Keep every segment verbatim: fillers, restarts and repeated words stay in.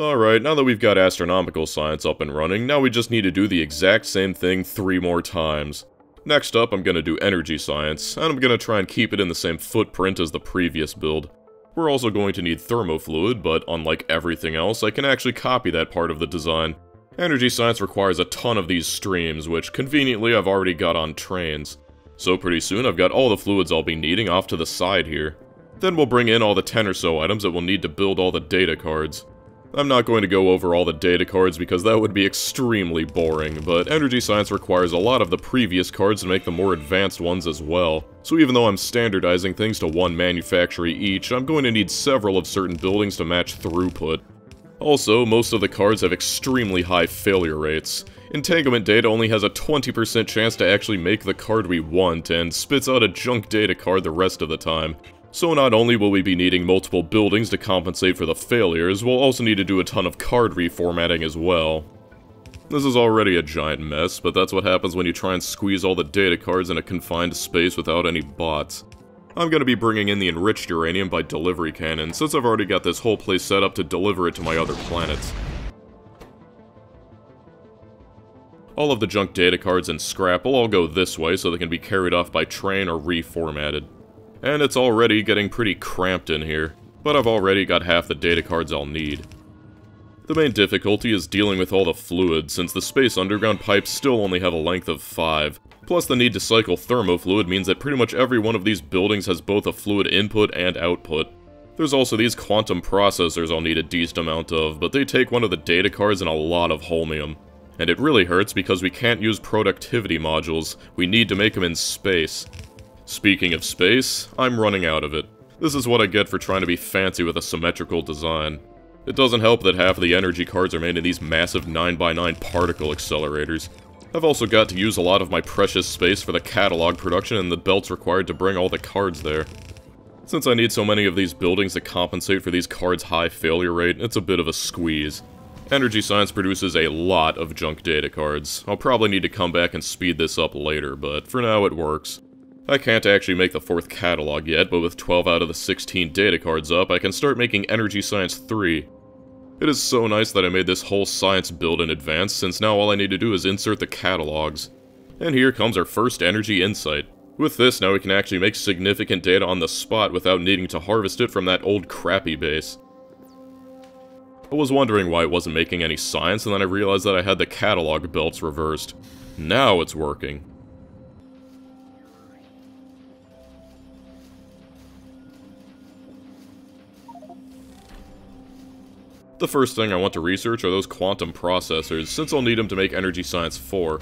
Alright, now that we've got astronomical science up and running, now we just need to do the exact same thing three more times. Next up, I'm gonna do energy science, and I'm gonna try and keep it in the same footprint as the previous build. We're also going to need thermofluid, but unlike everything else, I can actually copy that part of the design. Energy science requires a ton of these streams, which conveniently I've already got on trains. So pretty soon I've got all the fluids I'll be needing off to the side here. Then we'll bring in all the ten or so items that we'll need to build all the data cards. I'm not going to go over all the data cards because that would be extremely boring, but energy science requires a lot of the previous cards to make the more advanced ones as well. So even though I'm standardizing things to one manufactory each, I'm going to need several of certain buildings to match throughput. Also, most of the cards have extremely high failure rates. Entanglement data only has a twenty percent chance to actually make the card we want, and spits out a junk data card the rest of the time. So not only will we be needing multiple buildings to compensate for the failures, we'll also need to do a ton of card reformatting as well. This is already a giant mess, but that's what happens when you try and squeeze all the data cards in a confined space without any bots. I'm going to be bringing in the enriched uranium by delivery cannon, since I've already got this whole place set up to deliver it to my other planets. All of the junk data cards and scrap will all go this way so they can be carried off by train or reformatted. And it's already getting pretty cramped in here, but I've already got half the data cards I'll need. The main difficulty is dealing with all the fluid, since the space underground pipes still only have a length of five. Plus the need to cycle thermofluid means that pretty much every one of these buildings has both a fluid input and output. There's also these quantum processors I'll need a decent amount of, but they take one of the data cards and a lot of holmium. And it really hurts because we can't use productivity modules, we need to make them in space. Speaking of space, I'm running out of it. This is what I get for trying to be fancy with a symmetrical design. It doesn't help that half of the energy cards are made in these massive nine by nine particle accelerators. I've also got to use a lot of my precious space for the catalog production and the belts required to bring all the cards there. Since I need so many of these buildings to compensate for these cards' high failure rate, it's a bit of a squeeze. Energy science produces a lot of junk data cards. I'll probably need to come back and speed this up later, but for now it works. I can't actually make the fourth catalog yet, but with twelve out of the sixteen data cards up, I can start making Energy Science three. It is so nice that I made this whole science build in advance, since now all I need to do is insert the catalogs. And here comes our first Energy Insight. With this, now we can actually make significant data on the spot without needing to harvest it from that old crappy base. I was wondering why it wasn't making any science, and then I realized that I had the catalog belts reversed. Now it's working. The first thing I want to research are those quantum processors, since I'll need them to make Energy Science four.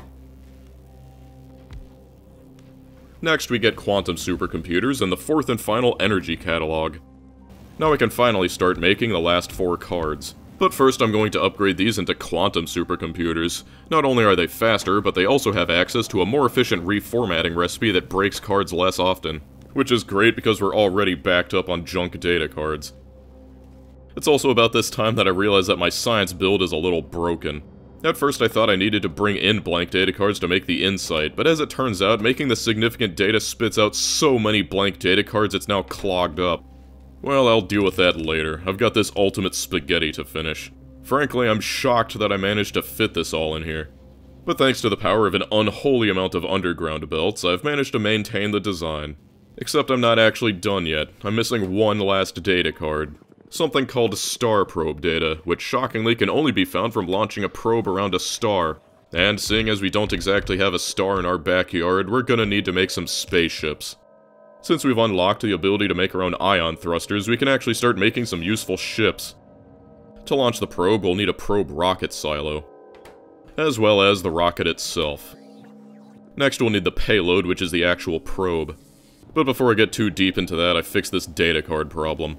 Next we get quantum supercomputers and the fourth and final energy catalog. Now I can finally start making the last four cards. But first I'm going to upgrade these into quantum supercomputers. Not only are they faster, but they also have access to a more efficient reformatting recipe that breaks cards less often. Which is great because we're already backed up on junk data cards. It's also about this time that I realized that my science build is a little broken. At first I thought I needed to bring in blank data cards to make the insight, but as it turns out, making the significant data spits out so many blank data cards it's now clogged up. Well, I'll deal with that later. I've got this ultimate spaghetti to finish. Frankly, I'm shocked that I managed to fit this all in here. But thanks to the power of an unholy amount of underground belts, I've managed to maintain the design. Except I'm not actually done yet. I'm missing one last data card. Something called star probe data, which shockingly can only be found from launching a probe around a star. And seeing as we don't exactly have a star in our backyard, we're gonna need to make some spaceships. Since we've unlocked the ability to make our own ion thrusters, we can actually start making some useful ships. To launch the probe, we'll need a probe rocket silo, as well as the rocket itself. Next we'll need the payload, which is the actual probe. But before I get too deep into that, I fixed this data card problem.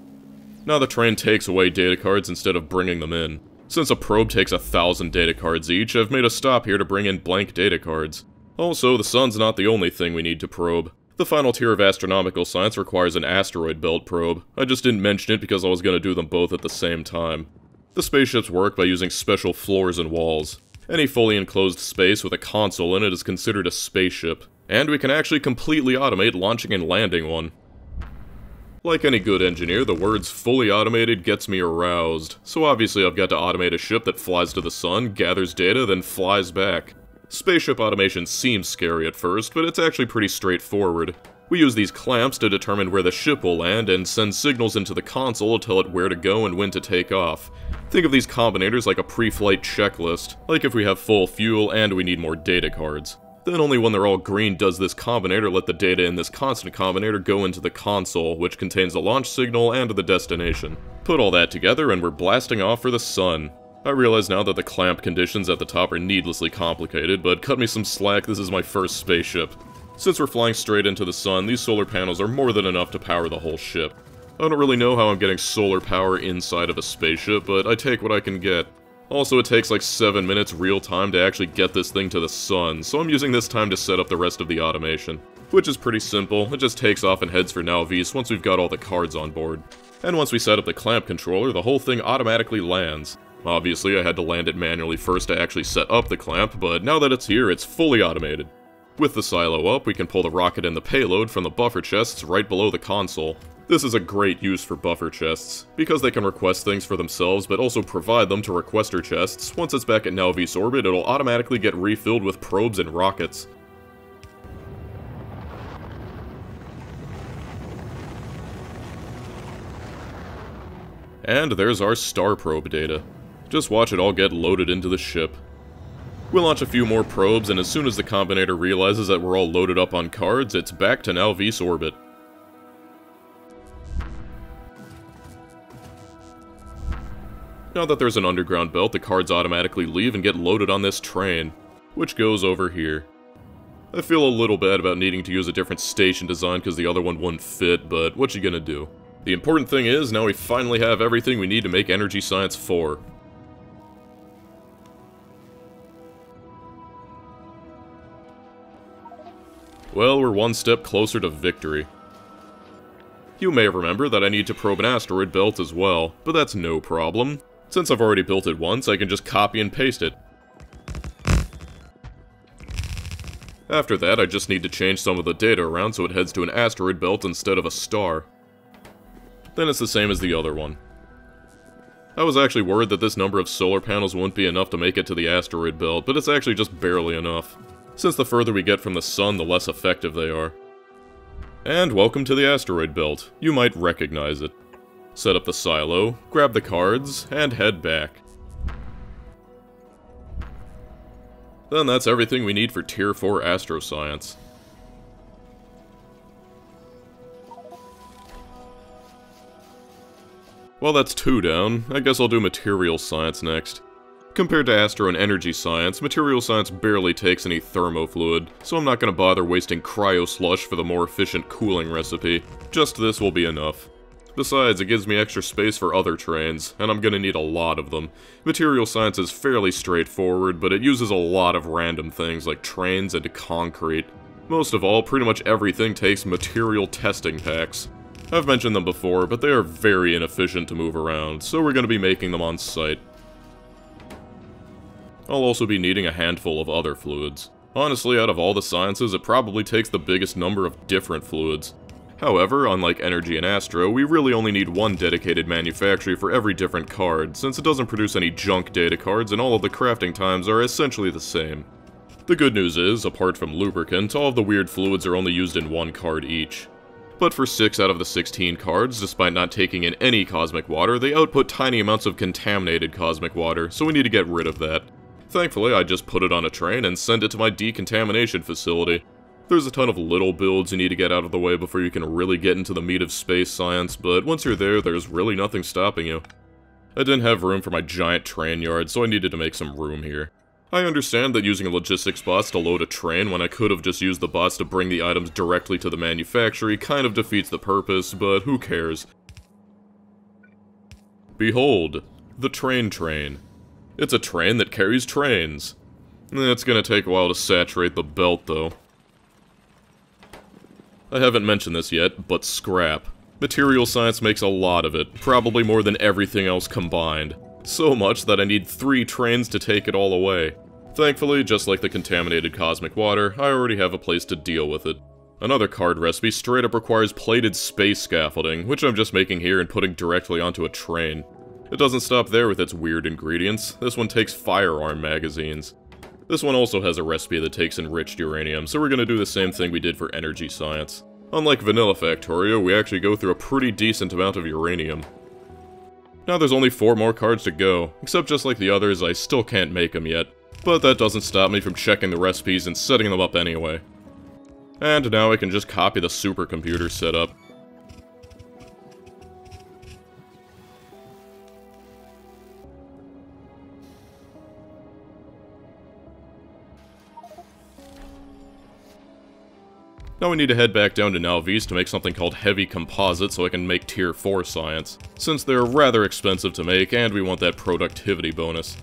Now the train takes away data cards instead of bringing them in. Since a probe takes a thousand data cards each, I've made a stop here to bring in blank data cards. Also, the sun's not the only thing we need to probe. The final tier of astronomical science requires an asteroid belt probe. I just didn't mention it because I was going to do them both at the same time. The spaceships work by using special floors and walls. Any fully enclosed space with a console in it is considered a spaceship. And we can actually completely automate launching and landing one. Like any good engineer, the words fully automated gets me aroused, so obviously I've got to automate a ship that flies to the sun, gathers data, then flies back. Spaceship automation seems scary at first, but it's actually pretty straightforward. We use these clamps to determine where the ship will land and send signals into the console to tell it where to go and when to take off. Think of these combinators like a pre-flight checklist, like if we have full fuel and we need more data cards. Then only when they're all green does this combinator let the data in this constant combinator go into the console, which contains the launch signal and the destination. Put all that together and we're blasting off for the sun. I realize now that the clamp conditions at the top are needlessly complicated, but cut me some slack, this is my first spaceship. Since we're flying straight into the sun, these solar panels are more than enough to power the whole ship. I don't really know how I'm getting solar power inside of a spaceship, but I take what I can get. Also, it takes like seven minutes real time to actually get this thing to the sun, so I'm using this time to set up the rest of the automation. Which is pretty simple, it just takes off and heads for Nauvis once we've got all the cards on board. And once we set up the clamp controller, the whole thing automatically lands. Obviously, I had to land it manually first to actually set up the clamp, but now that it's here, it's fully automated. With the silo up, we can pull the rocket and the payload from the buffer chests right below the console. This is a great use for buffer chests, because they can request things for themselves but also provide them to requester chests. Once it's back at Nauvis orbit, it'll automatically get refilled with probes and rockets. And there's our star probe data. Just watch it all get loaded into the ship. We'll launch a few more probes, and as soon as the combinator realizes that we're all loaded up on cards, it's back to Nauvis orbit. Now that there's an underground belt, the cards automatically leave and get loaded on this train, which goes over here. I feel a little bad about needing to use a different station design because the other one wouldn't fit, but what you gonna do? The important thing is, now we finally have everything we need to make Energy Science four. Well, we're one step closer to victory. You may remember that I need to probe an asteroid belt as well, but that's no problem. Since I've already built it once, I can just copy and paste it. After that, I just need to change some of the data around so it heads to an asteroid belt instead of a star. Then it's the same as the other one. I was actually worried that this number of solar panels wouldn't be enough to make it to the asteroid belt, but it's actually just barely enough. Since the further we get from the sun, the less effective they are. And welcome to the asteroid belt. You might recognize it. Set up the silo, grab the cards, and head back. Then that's everything we need for Tier four Astroscience. Well, that's two down. I guess I'll do Material Science next. Compared to Astro and Energy Science, Material Science barely takes any thermofluid, so I'm not going to bother wasting cryo-slush for the more efficient cooling recipe. Just this will be enough. Besides, it gives me extra space for other trains, and I'm going to need a lot of them. Material Science is fairly straightforward, but it uses a lot of random things like trains and concrete. Most of all, pretty much everything takes material testing packs. I've mentioned them before, but they are very inefficient to move around, so we're going to be making them on site. I'll also be needing a handful of other fluids. Honestly, out of all the sciences, it probably takes the biggest number of different fluids. However, unlike Energy and Astro, we really only need one dedicated manufacturer for every different card, since it doesn't produce any junk data cards and all of the crafting times are essentially the same. The good news is, apart from lubricant, all of the weird fluids are only used in one card each. But for six out of the sixteen cards, despite not taking in any cosmic water, they output tiny amounts of contaminated cosmic water, so we need to get rid of that. Thankfully, I just put it on a train and send it to my decontamination facility. There's a ton of little builds you need to get out of the way before you can really get into the meat of space science, but once you're there, there's really nothing stopping you. I didn't have room for my giant train yard, so I needed to make some room here. I understand that using logistics bots to load a train when I could have just used the bots to bring the items directly to the manufactory kind of defeats the purpose, but who cares. Behold, the train train. It's a train that carries trains. It's gonna take a while to saturate the belt, though. I haven't mentioned this yet, but scrap. Material science makes a lot of it, probably more than everything else combined. So much that I need three trains to take it all away. Thankfully, just like the contaminated cosmic water, I already have a place to deal with it. Another card recipe straight up requires plated space scaffolding, which I'm just making here and putting directly onto a train. It doesn't stop there with its weird ingredients, this one takes firearm magazines. This one also has a recipe that takes enriched uranium, so we're gonna do the same thing we did for energy science. Unlike vanilla Factorio, we actually go through a pretty decent amount of uranium. Now there's only four more cards to go, except just like the others, I still can't make them yet. But that doesn't stop me from checking the recipes and setting them up anyway. And now I can just copy the supercomputer setup. Now we need to head back down to Nauvis to make something called Heavy Composite so I can make Tier four science, since they're rather expensive to make and we want that productivity bonus.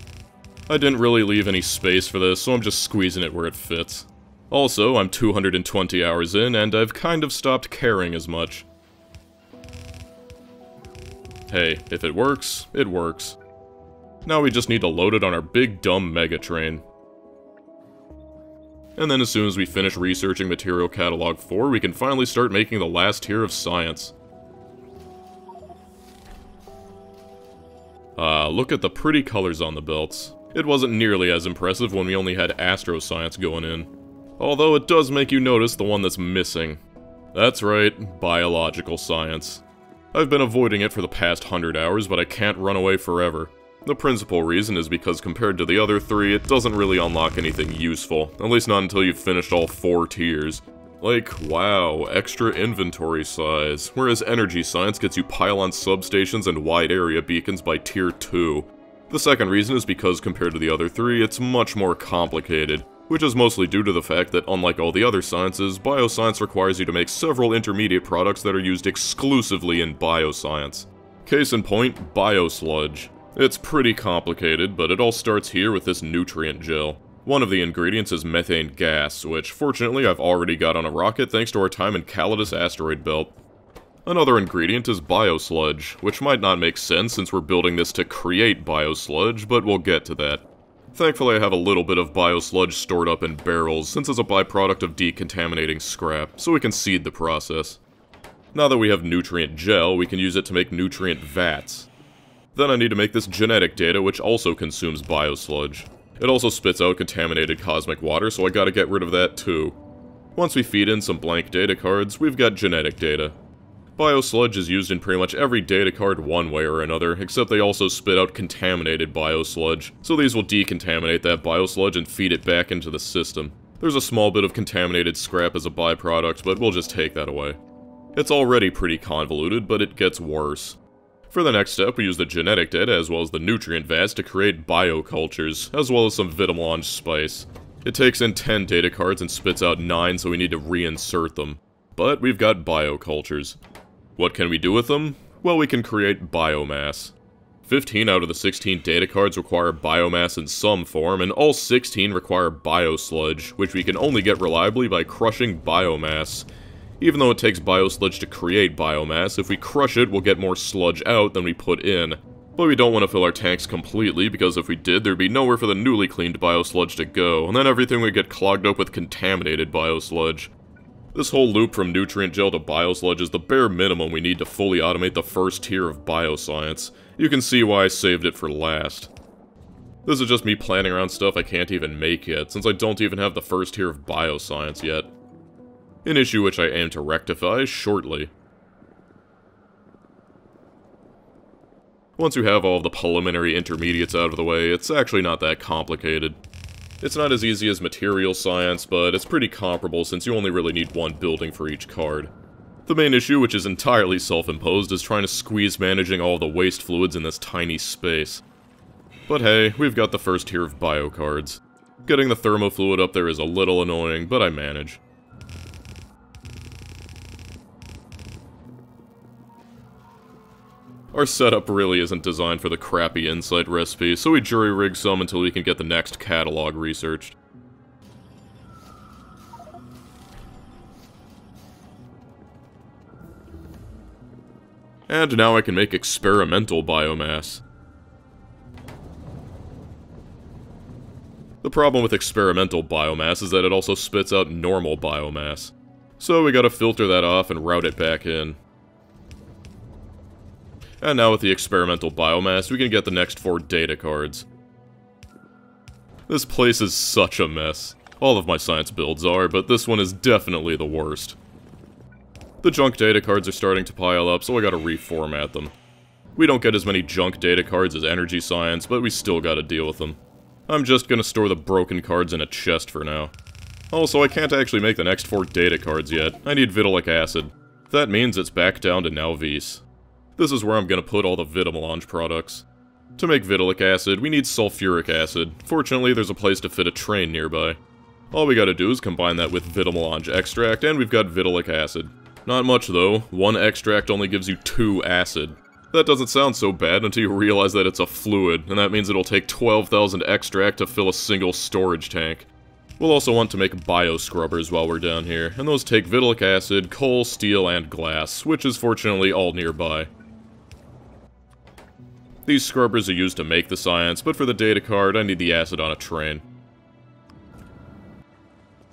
I didn't really leave any space for this, so I'm just squeezing it where it fits. Also, I'm two hundred twenty hours in, and I've kind of stopped caring as much. Hey, if it works, it works. Now we just need to load it on our big dumb mega train. And then as soon as we finish researching Material Catalog four, we can finally start making the last tier of science. Ah, uh, look at the pretty colors on the belts. It wasn't nearly as impressive when we only had Astro Science going in. Although it does make you notice the one that's missing. That's right, Biological Science. I've been avoiding it for the past hundred hours, but I can't run away forever. The principal reason is because compared to the other three, it doesn't really unlock anything useful, at least not until you've finished all four tiers. Like, wow, extra inventory size, whereas Energy Science gets you pylon substations and wide area beacons by tier two. The second reason is because compared to the other three, it's much more complicated, which is mostly due to the fact that unlike all the other sciences, Bioscience requires you to make several intermediate products that are used exclusively in Bioscience. Case in point, Biosludge. It's pretty complicated, but it all starts here with this nutrient gel. One of the ingredients is methane gas, which fortunately I've already got on a rocket thanks to our time in Calidus Asteroid Belt. Another ingredient is biosludge, which might not make sense since we're building this to create biosludge, but we'll get to that. Thankfully I have a little bit of biosludge stored up in barrels since it's a byproduct of decontaminating scrap, so we can seed the process. Now that we have nutrient gel, we can use it to make nutrient vats. Then I need to make this genetic data, which also consumes biosludge. It also spits out contaminated cosmic water, so I gotta get rid of that too. Once we feed in some blank data cards, we've got genetic data. Biosludge is used in pretty much every data card one way or another, except they also spit out contaminated biosludge, so these will decontaminate that biosludge and feed it back into the system. There's a small bit of contaminated scrap as a byproduct, but we'll just take that away. It's already pretty convoluted, but it gets worse. For the next step, we use the genetic data as well as the nutrient vats to create biocultures, as well as some vitamelange spice. It takes in ten data cards and spits out nine, so we need to reinsert them. But we've got biocultures. What can we do with them? Well, we can create biomass. fifteen out of the sixteen data cards require biomass in some form, and all sixteen require biosludge, which we can only get reliably by crushing biomass. Even though it takes biosludge to create biomass, if we crush it, we'll get more sludge out than we put in. But we don't want to fill our tanks completely, because if we did, there'd be nowhere for the newly cleaned biosludge to go, and then everything would get clogged up with contaminated biosludge. This whole loop from nutrient gel to biosludge is the bare minimum we need to fully automate the first tier of bioscience. You can see why I saved it for last. This is just me planning around stuff I can't even make yet, since I don't even have the first tier of bioscience yet. An issue which I aim to rectify shortly. Once you have all of the preliminary intermediates out of the way, it's actually not that complicated. It's not as easy as material science, but it's pretty comparable since you only really need one building for each card. The main issue, which is entirely self-imposed, is trying to squeeze managing all the waste fluids in this tiny space. But hey, we've got the first tier of bio cards. Getting the thermofluid up there is a little annoying, but I manage. Our setup really isn't designed for the crappy insight recipe, so we jury-rig some until we can get the next catalog researched. And now I can make experimental biomass. The problem with experimental biomass is that it also spits out normal biomass. So we gotta filter that off and route it back in. And now with the experimental biomass, we can get the next four data cards. This place is such a mess. All of my science builds are, but this one is definitely the worst. The junk data cards are starting to pile up, so I gotta reformat them. We don't get as many junk data cards as energy science, but we still gotta deal with them. I'm just gonna store the broken cards in a chest for now. Also, I can't actually make the next four data cards yet. I need Vitalik Acid. That means it's back down to Nauvis. This is where I'm gonna put all the Vitamelange products. To make Vitalik Acid, we need Sulfuric Acid. Fortunately, there's a place to fit a train nearby. All we gotta do is combine that with Vitamelange Extract, and we've got Vitalik Acid. Not much though, one extract only gives you two acid. That doesn't sound so bad until you realize that it's a fluid, and that means it'll take twelve thousand extract to fill a single storage tank. We'll also want to make bio scrubbers while we're down here, and those take Vitalik Acid, coal, steel, and glass, which is fortunately all nearby. These scrubbers are used to make the science, but for the data card, I need the acid on a train.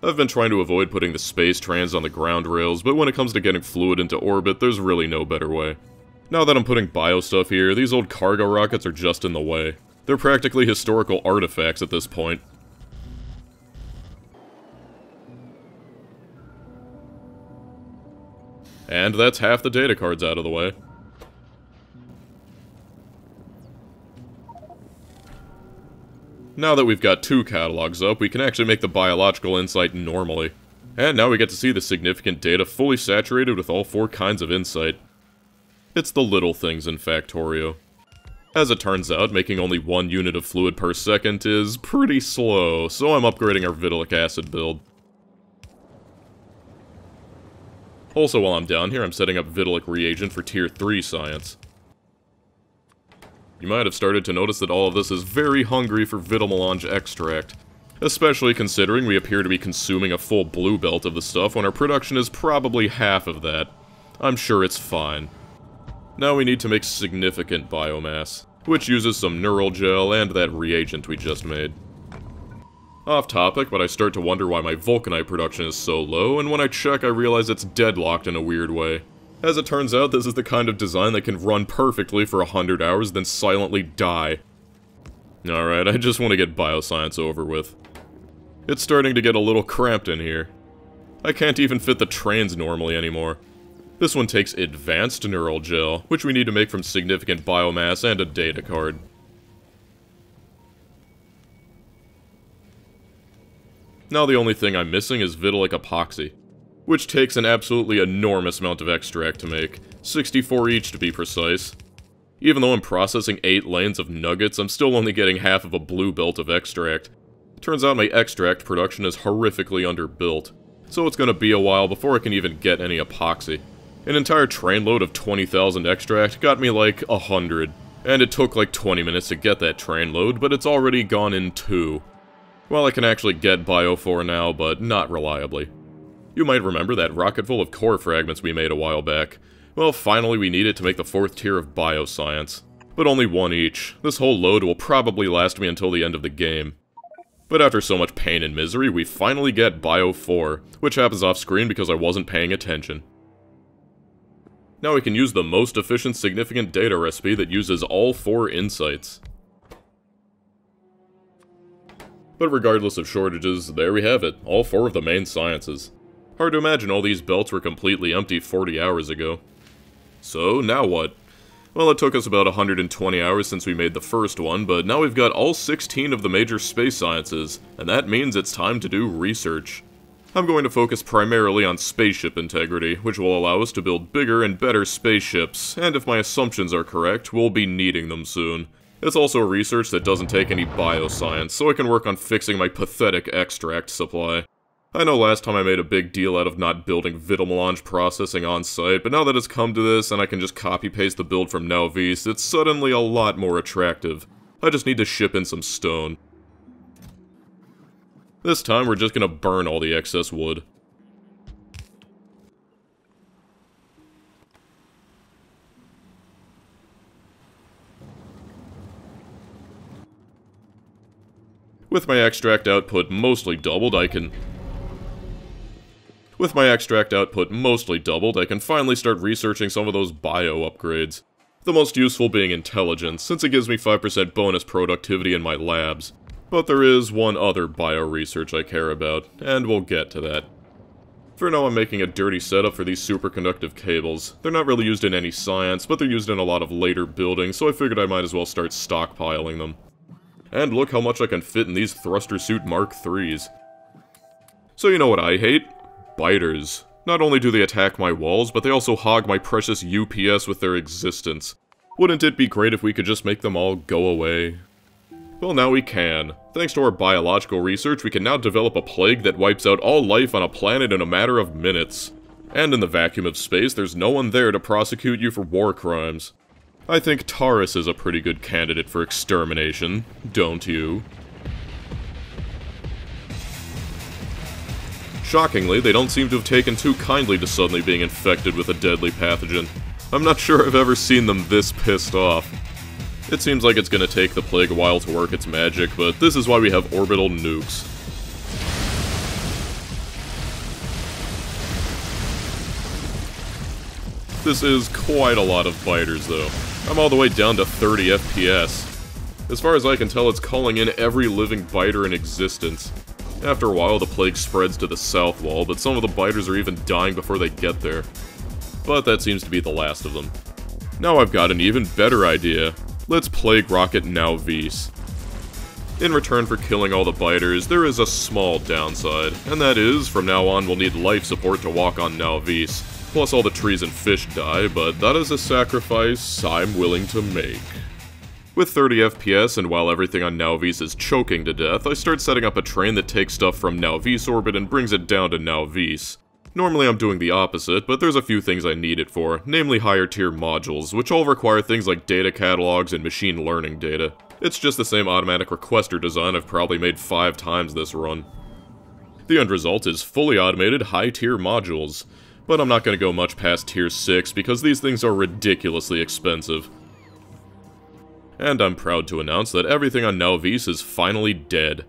I've been trying to avoid putting the space trains on the ground rails, but when it comes to getting fluid into orbit, there's really no better way. Now that I'm putting bio stuff here, these old cargo rockets are just in the way. They're practically historical artifacts at this point. And that's half the data cards out of the way. Now that we've got two catalogs up, we can actually make the biological insight normally. And now we get to see the significant data fully saturated with all four kinds of insight. It's the little things in Factorio. As it turns out, making only one unit of fluid per second is pretty slow, so I'm upgrading our Vitalik Acid build. Also while I'm down here, I'm setting up Vitalik Reagent for Tier three science. You might have started to notice that all of this is very hungry for Vitamelange Extract, especially considering we appear to be consuming a full blue belt of the stuff when our production is probably half of that. I'm sure it's fine. Now we need to make significant biomass, which uses some neural gel and that reagent we just made. Off topic, but I start to wonder why my vulcanite production is so low, and when I check I realize it's deadlocked in a weird way. As it turns out, this is the kind of design that can run perfectly for one hundred hours, then silently die. Alright, I just want to get bioscience over with. It's starting to get a little cramped in here. I can't even fit the trains normally anymore. This one takes advanced neural gel, which we need to make from significant biomass and a data card. Now the only thing I'm missing is Vitalik Epoxy, which takes an absolutely enormous amount of extract to make, sixty-four each to be precise. Even though I'm processing eight lanes of nuggets, I'm still only getting half of a blue belt of extract. Turns out my extract production is horrifically underbuilt, so it's gonna be a while before I can even get any epoxy. An entire trainload of twenty thousand extract got me like a hundred, and it took like twenty minutes to get that trainload, but it's already gone in two. Well, I can actually get Bio four now, but not reliably. You might remember that rocket full of core fragments we made a while back. Well, finally we need it to make the fourth tier of bioscience. But only one each. This whole load will probably last me until the end of the game. But after so much pain and misery, we finally get Bio four, which happens off screen because I wasn't paying attention. Now we can use the most efficient significant data recipe that uses all four insights. But regardless of shortages, there we have it, all four of the main sciences. Hard to imagine all these belts were completely empty forty hours ago. So, now what? Well, it took us about one hundred twenty hours since we made the first one, but now we've got all sixteen of the major space sciences, and that means it's time to do research. I'm going to focus primarily on spaceship integrity, which will allow us to build bigger and better spaceships, and if my assumptions are correct, we'll be needing them soon. It's also research that doesn't take any bioscience, so I can work on fixing my pathetic extract supply. I know last time I made a big deal out of not building Vitamelange processing on site, but now that it's come to this and I can just copy-paste the build from Nauvis, it's suddenly a lot more attractive. I just need to ship in some stone. This time we're just gonna burn all the excess wood. With my extract output mostly doubled, I can... With my extract output mostly doubled, I can finally start researching some of those bio upgrades. The most useful being intelligence, since it gives me five percent bonus productivity in my labs. But there is one other bio research I care about, and we'll get to that. For now, I'm making a dirty setup for these superconductive cables. They're not really used in any science, but they're used in a lot of later buildings, so I figured I might as well start stockpiling them. And look how much I can fit in these thruster suit Mark threes. So you know what I hate? Biters. Not only do they attack my walls, but they also hog my precious U P S with their existence. Wouldn't it be great if we could just make them all go away? Well, now we can. Thanks to our biological research, we can now develop a plague that wipes out all life on a planet in a matter of minutes. And in the vacuum of space, there's no one there to prosecute you for war crimes. I think Taurus is a pretty good candidate for extermination, don't you? Shockingly, they don't seem to have taken too kindly to suddenly being infected with a deadly pathogen. I'm not sure I've ever seen them this pissed off. It seems like it's gonna take the plague a while to work its magic, but this is why we have orbital nukes. This is quite a lot of biters, though. I'm all the way down to thirty F P S. As far as I can tell, it's calling in every living biter in existence. After a while, the plague spreads to the south wall, but some of the biters are even dying before they get there. But that seems to be the last of them. Now I've got an even better idea. Let's plague rocket Nauvis. In return for killing all the biters, there is a small downside, and that is, from now on we'll need life support to walk on Nauvis. Plus all the trees and fish die, but that is a sacrifice I'm willing to make. With thirty F P S, and while everything on Nauvis is choking to death, I start setting up a train that takes stuff from Nauvis orbit and brings it down to Nauvis. Normally I'm doing the opposite, but there's a few things I need it for, namely higher tier modules, which all require things like data catalogs and machine learning data. It's just the same automatic requester design I've probably made five times this run. The end result is fully automated high tier modules, but I'm not going to go much past tier six because these things are ridiculously expensive. And I'm proud to announce that everything on Nauvis is finally dead.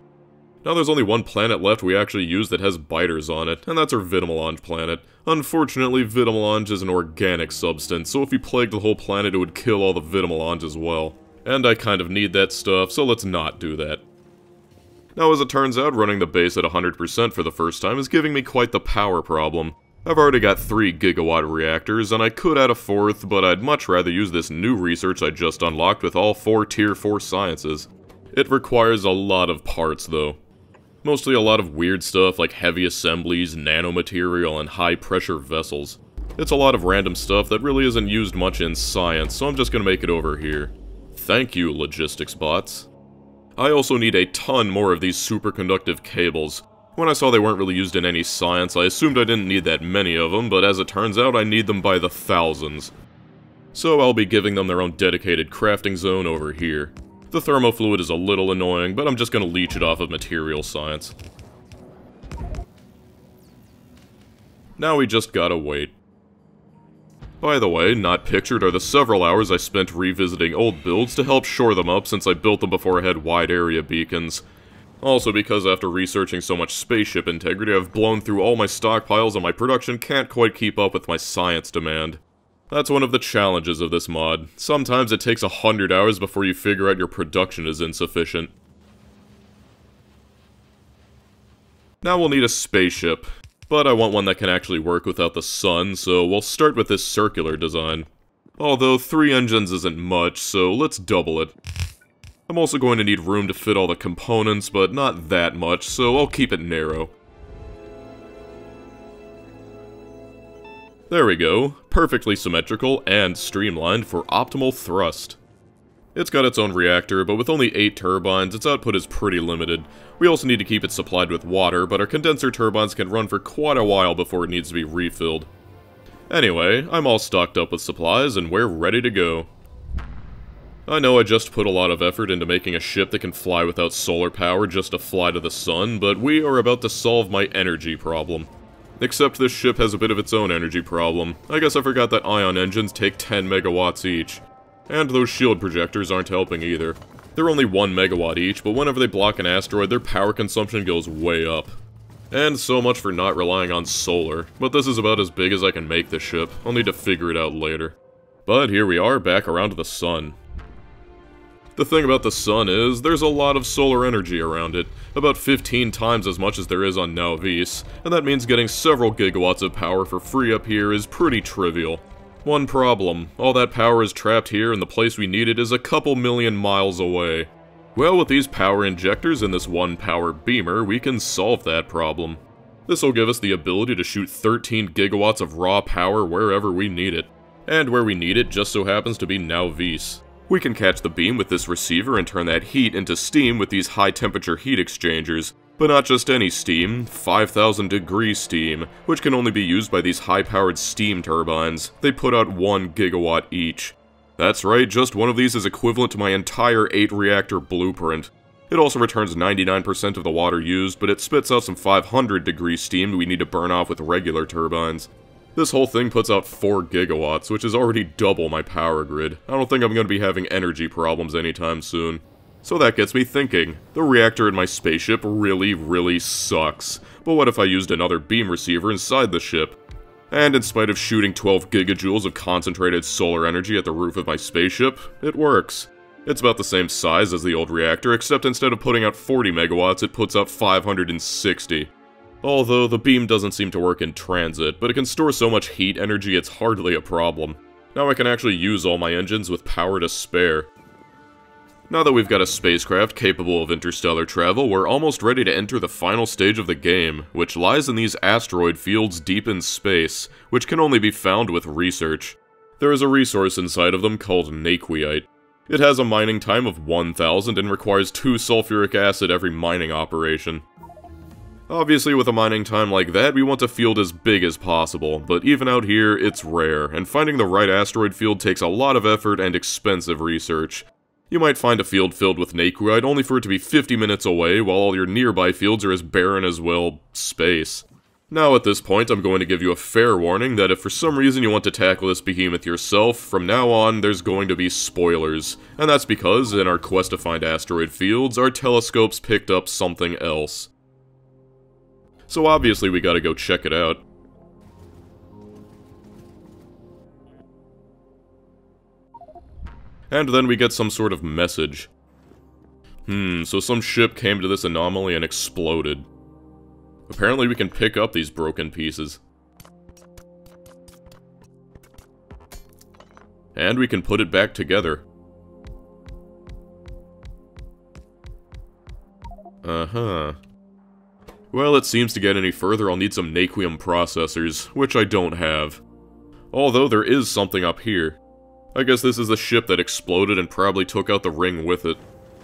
Now there's only one planet left we actually use that has biters on it, and that's our Vitamelange planet. Unfortunately, Vitamelange is an organic substance, so if you plagued the whole planet it would kill all the Vitamelange as well. And I kind of need that stuff, so let's not do that. Now as it turns out, running the base at one hundred percent for the first time is giving me quite the power problem. I've already got three gigawatt reactors, and I could add a fourth, but I'd much rather use this new research I just unlocked with all four tier four sciences. It requires a lot of parts, though. Mostly a lot of weird stuff like heavy assemblies, nanomaterial, and high-pressure vessels. It's a lot of random stuff that really isn't used much in science, so I'm just gonna make it over here. Thank you, logistics bots. I also need a ton more of these superconductive cables. When I saw they weren't really used in any science, I assumed I didn't need that many of them, but as it turns out, I need them by the thousands. So I'll be giving them their own dedicated crafting zone over here. The thermofluid is a little annoying, but I'm just gonna leech it off of material science. Now we just gotta wait. By the way, not pictured are the several hours I spent revisiting old builds to help shore them up since I built them before I had wide area beacons. Also because after researching so much spaceship integrity, I've blown through all my stockpiles and my production can't quite keep up with my science demand. That's one of the challenges of this mod. Sometimes it takes a hundred hours before you figure out your production is insufficient. Now we'll need a spaceship, but I want one that can actually work without the sun, so we'll start with this circular design. Although three engines isn't much, so let's double it. I'm also going to need room to fit all the components, but not that much, so I'll keep it narrow. There we go, perfectly symmetrical and streamlined for optimal thrust. It's got its own reactor, but with only eight turbines, its output is pretty limited. We also need to keep it supplied with water, but our condenser turbines can run for quite a while before it needs to be refilled. Anyway, I'm all stocked up with supplies and we're ready to go. I know I just put a lot of effort into making a ship that can fly without solar power just to fly to the sun, but we are about to solve my energy problem. Except this ship has a bit of its own energy problem. I guess I forgot that ion engines take ten megawatts each. And those shield projectors aren't helping either. They're only one megawatt each, but whenever they block an asteroid, their power consumption goes way up. And so much for not relying on solar, but this is about as big as I can make this ship. I'll need to figure it out later. But here we are, back around to the sun. The thing about the sun is, there's a lot of solar energy around it, about fifteen times as much as there is on Nauvis, and that means getting several gigawatts of power for free up here is pretty trivial. One problem, all that power is trapped here and the place we need it is a couple million miles away. Well, with these power injectors and this one power beamer, we can solve that problem. This will give us the ability to shoot thirteen gigawatts of raw power wherever we need it. And where we need it just so happens to be Nauvis. We can catch the beam with this receiver and turn that heat into steam with these high-temperature heat exchangers. But not just any steam, five thousand degree steam, which can only be used by these high-powered steam turbines. They put out one gigawatt each. That's right, just one of these is equivalent to my entire eight reactor blueprint. It also returns ninety-nine percent of the water used, but it spits out some five hundred degree steam we need to burn off with regular turbines. This whole thing puts out four gigawatts, which is already double my power grid. I don't think I'm going to be having energy problems anytime soon. So that gets me thinking. The reactor in my spaceship really, really sucks. But what if I used another beam receiver inside the ship? And in spite of shooting twelve gigajoules of concentrated solar energy at the roof of my spaceship, it works. It's about the same size as the old reactor, except instead of putting out forty megawatts, it puts out five hundred sixty. Although, the beam doesn't seem to work in transit, but it can store so much heat energy it's hardly a problem. Now I can actually use all my engines with power to spare. Now that we've got a spacecraft capable of interstellar travel, we're almost ready to enter the final stage of the game, which lies in these asteroid fields deep in space, which can only be found with research. There is a resource inside of them called naquiite. It has a mining time of one thousand and requires two sulfuric acid every mining operation. Obviously, with a mining time like that, we want a field as big as possible, but even out here, it's rare, and finding the right asteroid field takes a lot of effort and expensive research. You might find a field filled with naquiite only for it to be fifty minutes away, while all your nearby fields are as barren as, well, space. Now at this point, I'm going to give you a fair warning that if for some reason you want to tackle this behemoth yourself, from now on, there's going to be spoilers. And that's because, in our quest to find asteroid fields, our telescopes picked up something else. So obviously we gotta go check it out. And then we get some sort of message. Hmm, so some ship came to this anomaly and exploded. Apparently we can pick up these broken pieces. And we can put it back together. Uh-huh. Well, it seems to get any further, I'll need some naquium processors, which I don't have. Although there is something up here. I guess this is the ship that exploded and probably took out the ring with it.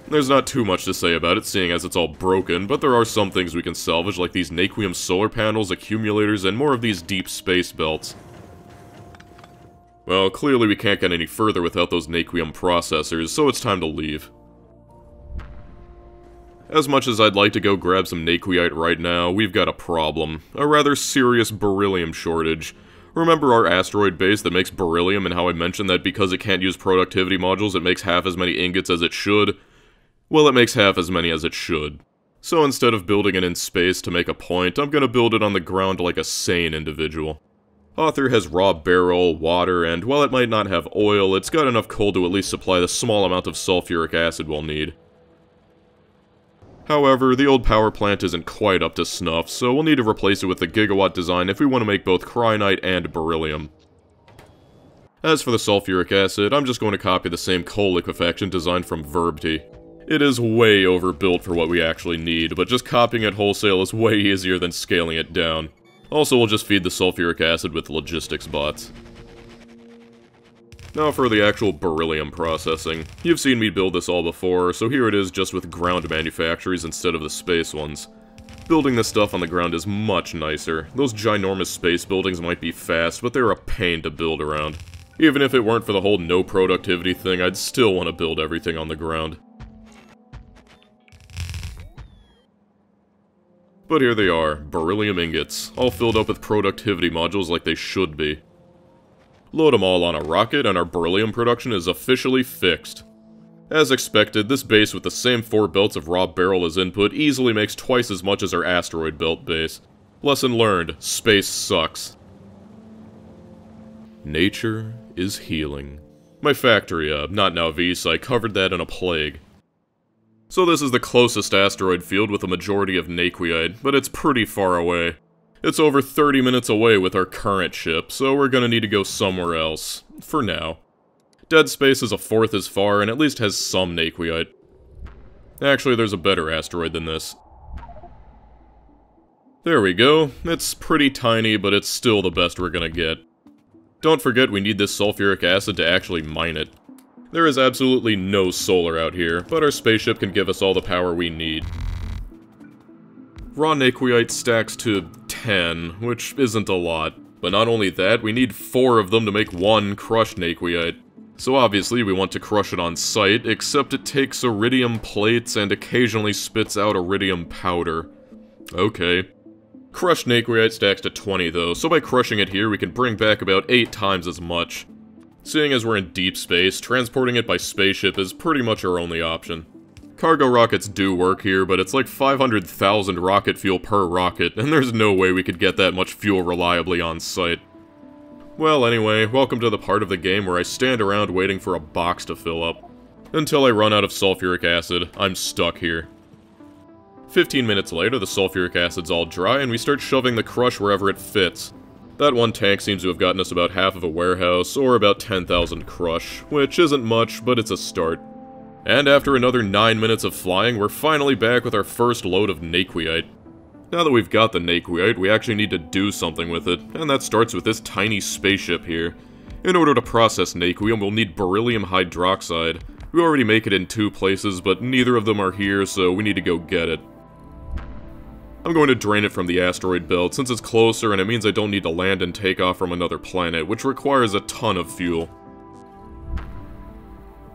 There's not too much to say about it, seeing as it's all broken, but there are some things we can salvage, like these naquium solar panels, accumulators, and more of these deep space belts. Well, clearly we can't get any further without those naquium processors, so it's time to leave. As much as I'd like to go grab some naquiite right now, we've got a problem. A rather serious beryllium shortage. Remember our asteroid base that makes beryllium and how I mentioned that because it can't use productivity modules it makes half as many ingots as it should? Well, it makes half as many as it should. So instead of building it in space to make a point, I'm gonna build it on the ground like a sane individual. Hothir has raw barrel, water, and while it might not have oil, it's got enough coal to at least supply the small amount of sulfuric acid we'll need. However, the old power plant isn't quite up to snuff, so we'll need to replace it with the gigawatt design if we want to make both cryonite and beryllium. As for the sulfuric acid, I'm just going to copy the same coal liquefaction design from Verbti. It is way overbuilt for what we actually need, but just copying it wholesale is way easier than scaling it down. Also, we'll just feed the sulfuric acid with logistics bots. Now for the actual beryllium processing. You've seen me build this all before, so here it is just with ground manufactories instead of the space ones. Building this stuff on the ground is much nicer. Those ginormous space buildings might be fast, but they're a pain to build around. Even if it weren't for the whole no productivity thing, I'd still want to build everything on the ground. But here they are, beryllium ingots, all filled up with productivity modules like they should be. Load them all on a rocket and our beryllium production is officially fixed. As expected, this base with the same four belts of raw barrel as input easily makes twice as much as our asteroid belt base. Lesson learned, space sucks. Nature is healing. My factory, uh, not Nauvis, I covered that in a plague. So this is the closest asteroid field with a majority of Naquiite, but it's pretty far away. It's over thirty minutes away with our current ship, so we're gonna need to go somewhere else. For now. Dead Space is a fourth as far, and at least has some Naquiite. Actually, there's a better asteroid than this. There we go. It's pretty tiny, but it's still the best we're gonna get. Don't forget we need this sulfuric acid to actually mine it. There is absolutely no solar out here, but our spaceship can give us all the power we need. Raw Naquiite stacks to ten, which isn't a lot. But not only that, we need four of them to make one crushed Naquiite. So obviously we want to crush it on site, except it takes iridium plates and occasionally spits out iridium powder. Okay. Crushed Naquiite stacks to twenty though, so by crushing it here we can bring back about eight times as much. Seeing as we're in deep space, transporting it by spaceship is pretty much our only option. Cargo rockets do work here, but it's like five hundred thousand rocket fuel per rocket, and there's no way we could get that much fuel reliably on site. Well anyway, welcome to the part of the game where I stand around waiting for a box to fill up. Until I run out of sulfuric acid, I'm stuck here. fifteen minutes later, the sulfuric acid's all dry, and we start shoving the crush wherever it fits. That one tank seems to have gotten us about half of a warehouse, or about ten thousand crush, which isn't much, but it's a start. And after another nine minutes of flying, we're finally back with our first load of Naquiite. Now that we've got the Naquiite, we actually need to do something with it, and that starts with this tiny spaceship here. In order to process Naquium, we'll need beryllium hydroxide. We already make it in two places, but neither of them are here, so we need to go get it. I'm going to drain it from the asteroid belt, since it's closer and it means I don't need to land and take off from another planet, which requires a ton of fuel.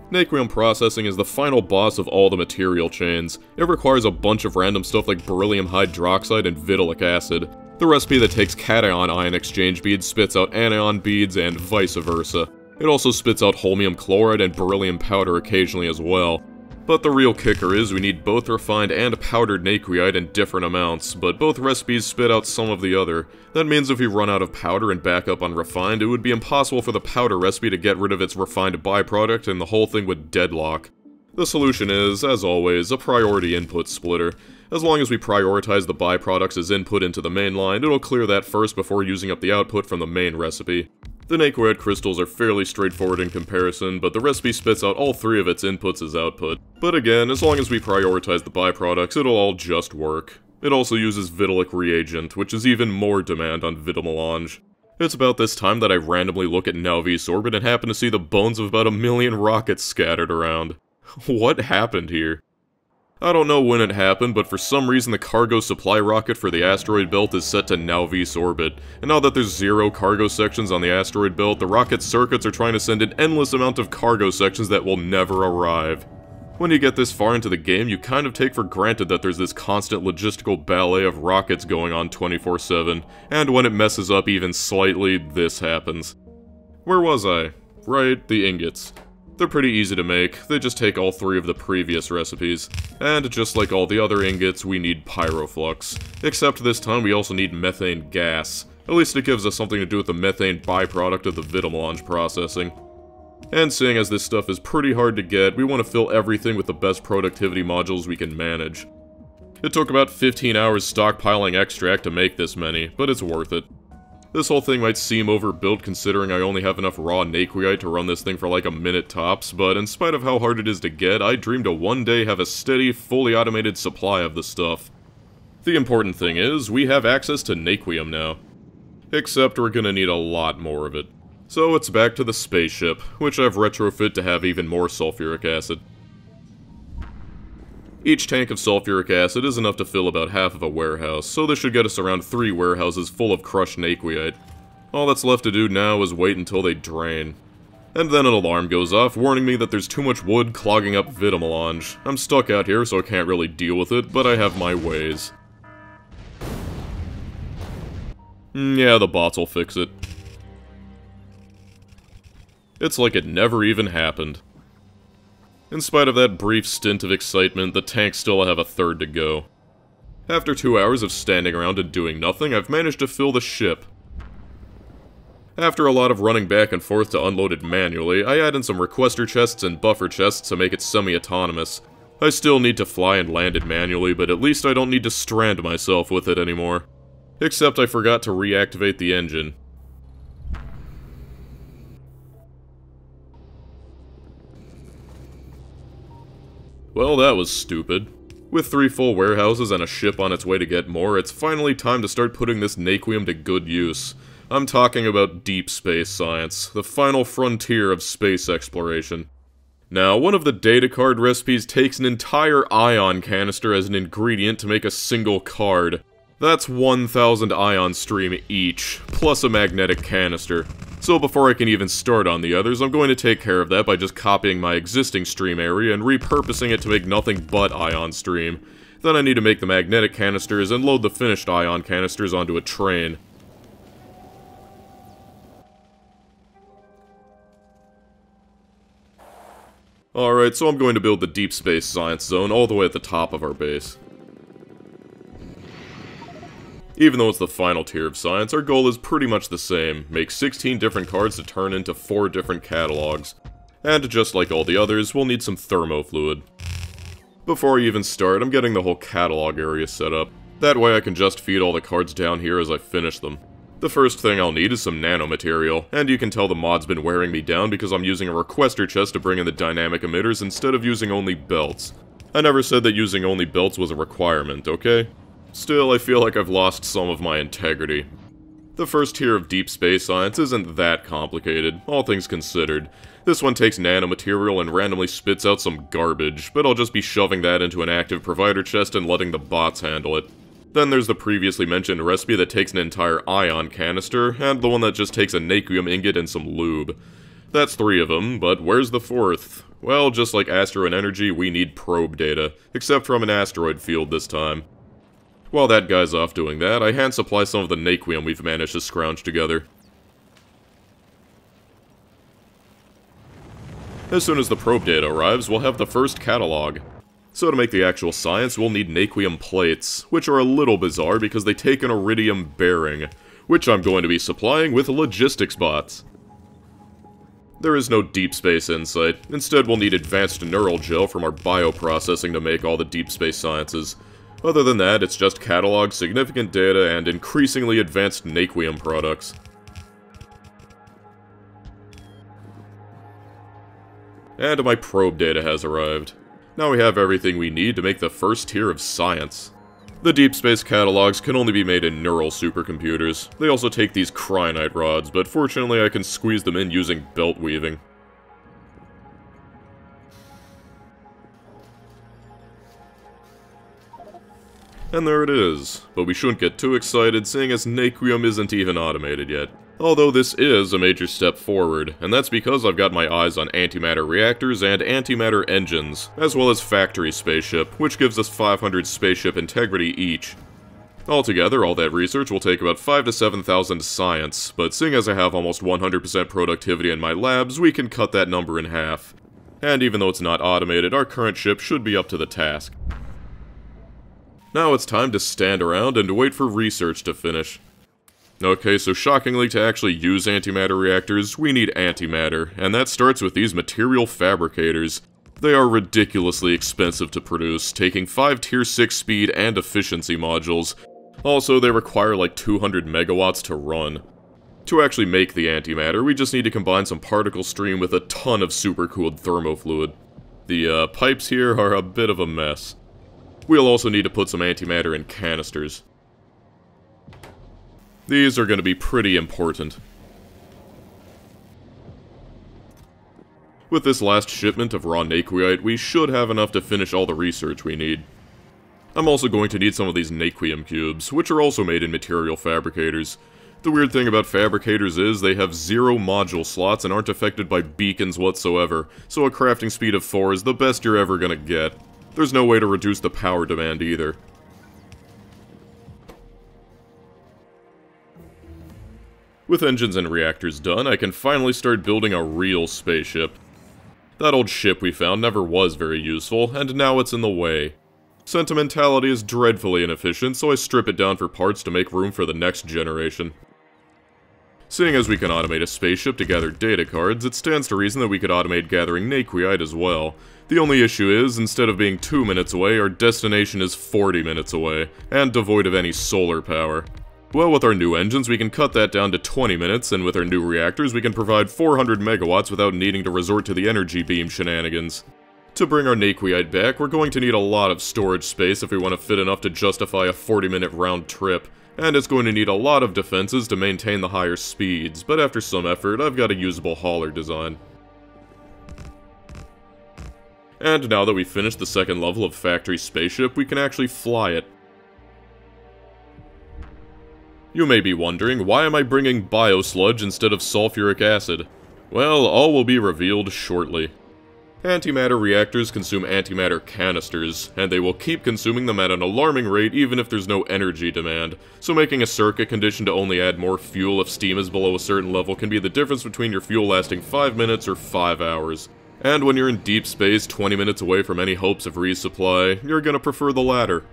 Naquium processing is the final boss of all the material chains. It requires a bunch of random stuff like beryllium hydroxide and vitalic acid. The recipe that takes cation ion exchange beads spits out anion beads and vice versa. It also spits out holmium chloride and beryllium powder occasionally as well. But the real kicker is we need both refined and powdered Naquiite in different amounts, but both recipes spit out some of the other. That means if we run out of powder and back up on refined, it would be impossible for the powder recipe to get rid of its refined byproduct and the whole thing would deadlock. The solution is, as always, a priority input splitter. As long as we prioritize the byproducts as input into the main line, it'll clear that first before using up the output from the main recipe. The Naquiite crystals are fairly straightforward in comparison, but the recipe spits out all three of its inputs as output. But again, as long as we prioritize the byproducts, it'll all just work. It also uses vitalic reagent, which is even more demand on vitamelange. It's about this time that I randomly look at Nauvis orbit and happen to see the bones of about a million rockets scattered around. What happened here? I don't know when it happened, but for some reason the cargo supply rocket for the asteroid belt is set to Nauvis orbit, and now that there's zero cargo sections on the asteroid belt, the rocket circuits are trying to send an endless amount of cargo sections that will never arrive. When you get this far into the game, you kind of take for granted that there's this constant logistical ballet of rockets going on twenty-four seven, and when it messes up even slightly, this happens. Where was I? Right, the ingots. They're pretty easy to make, they just take all three of the previous recipes. And just like all the other ingots, we need pyroflux. Except this time we also need methane gas. At least it gives us something to do with the methane byproduct of the vitamelange processing. And seeing as this stuff is pretty hard to get, we want to fill everything with the best productivity modules we can manage. It took about fifteen hours stockpiling extract to make this many, but it's worth it. This whole thing might seem overbuilt considering I only have enough raw Naquiite to run this thing for like a minute tops, but in spite of how hard it is to get, I dream to one day have a steady, fully automated supply of the stuff. The important thing is, we have access to Naquium now. Except we're gonna need a lot more of it. So it's back to the spaceship, which I've retrofit to have even more sulfuric acid. Each tank of sulfuric acid is enough to fill about half of a warehouse, so this should get us around three warehouses full of crushed Naquiite. All that's left to do now is wait until they drain. And then an alarm goes off, warning me that there's too much wood clogging up vitamelange. I'm stuck out here, so I can't really deal with it, but I have my ways. Mm, yeah, the bots will fix it. It's like it never even happened. In spite of that brief stint of excitement, the tanks still have a third to go. After two hours of standing around and doing nothing, I've managed to fill the ship. After a lot of running back and forth to unload it manually, I add in some requester chests and buffer chests to make it semi-autonomous. I still need to fly and land it manually, but at least I don't need to strand myself with it anymore. Except I forgot to reactivate the engine. Well, that was stupid. With three full warehouses and a ship on its way to get more, it's finally time to start putting this Naquium to good use. I'm talking about deep space science, the final frontier of space exploration. Now, one of the data card recipes takes an entire ion canister as an ingredient to make a single card. That's one thousand ion stream each, plus a magnetic canister. So before I can even start on the others, I'm going to take care of that by just copying my existing stream area and repurposing it to make nothing but ion stream. Then I need to make the magnetic canisters and load the finished ion canisters onto a train. Alright, so I'm going to build the Deep Space Science Zone all the way at the top of our base. Even though it's the final tier of science, our goal is pretty much the same. Make sixteen different cards to turn into four different catalogs. And just like all the others, we'll need some thermofluid. Before I even start, I'm getting the whole catalog area set up. That way I can just feed all the cards down here as I finish them. The first thing I'll need is some nanomaterial, and you can tell the mod's been wearing me down because I'm using a requester chest to bring in the dynamic emitters instead of using only belts. I never said that using only belts was a requirement, okay? Still, I feel like I've lost some of my integrity. The first tier of deep space science isn't that complicated, all things considered. This one takes nanomaterial and randomly spits out some garbage, but I'll just be shoving that into an active provider chest and letting the bots handle it. Then there's the previously mentioned recipe that takes an entire ion canister, and the one that just takes a Naquium ingot and some lube. That's three of them, but where's the fourth? Well, just like Astro and Energy, we need probe data, except from an asteroid field this time. While that guy's off doing that, I hand supply some of the Naquium we've managed to scrounge together. As soon as the probe data arrives, we'll have the first catalog. So to make the actual science, we'll need Naquium plates, which are a little bizarre because they take an iridium bearing, which I'm going to be supplying with logistics bots. There is no deep space insight. Instead, we'll need advanced neural gel from our bioprocessing to make all the deep space sciences. Other than that, it's just catalog, significant data, and increasingly advanced Naquium products. And my probe data has arrived. Now we have everything we need to make the first tier of science. The deep space catalogs can only be made in neural supercomputers. They also take these cryonite rods, but fortunately I can squeeze them in using belt weaving. And there it is, but we shouldn't get too excited seeing as Naquium isn't even automated yet. Although this is a major step forward, and that's because I've got my eyes on antimatter reactors and antimatter engines, as well as factory spaceship, which gives us five hundred spaceship integrity each. Altogether, all that research will take about five to seven thousand science, but seeing as I have almost one hundred percent productivity in my labs, we can cut that number in half. And even though it's not automated, our current ship should be up to the task. Now it's time to stand around and wait for research to finish. Okay, so shockingly, to actually use antimatter reactors, we need antimatter, and that starts with these material fabricators. They are ridiculously expensive to produce, taking five tier six speed and efficiency modules. Also, they require like two hundred megawatts to run. To actually make the antimatter, we just need to combine some particle stream with a ton of supercooled thermofluid. The uh, pipes here are a bit of a mess. We'll also need to put some antimatter in canisters. These are going to be pretty important. With this last shipment of raw Naquiite, we should have enough to finish all the research we need. I'm also going to need some of these Naquium cubes, which are also made in material fabricators. The weird thing about fabricators is they have zero module slots and aren't affected by beacons whatsoever, so a crafting speed of four is the best you're ever going to get. There's no way to reduce the power demand either. With engines and reactors done, I can finally start building a real spaceship. That old ship we found never was very useful, and now it's in the way. Sentimentality is dreadfully inefficient, so I strip it down for parts to make room for the next generation. Seeing as we can automate a spaceship to gather data cards, it stands to reason that we could automate gathering Naquiite as well. The only issue is, instead of being two minutes away, our destination is forty minutes away, and devoid of any solar power. Well, with our new engines, we can cut that down to twenty minutes, and with our new reactors, we can provide four hundred megawatts without needing to resort to the energy beam shenanigans. To bring our Naquiite back, we're going to need a lot of storage space if we want to fit enough to justify a forty minute round trip, and it's going to need a lot of defenses to maintain the higher speeds, but after some effort, I've got a usable hauler design. And now that we've finished the second level of Factory Spaceship, we can actually fly it. You may be wondering, why am I bringing biosludge instead of sulfuric acid? Well, all will be revealed shortly. Antimatter reactors consume antimatter canisters, and they will keep consuming them at an alarming rate even if there's no energy demand, so making a circuit conditioned to only add more fuel if steam is below a certain level can be the difference between your fuel lasting five minutes or five hours. And when you're in deep space twenty minutes away from any hopes of resupply, you're gonna prefer the latter.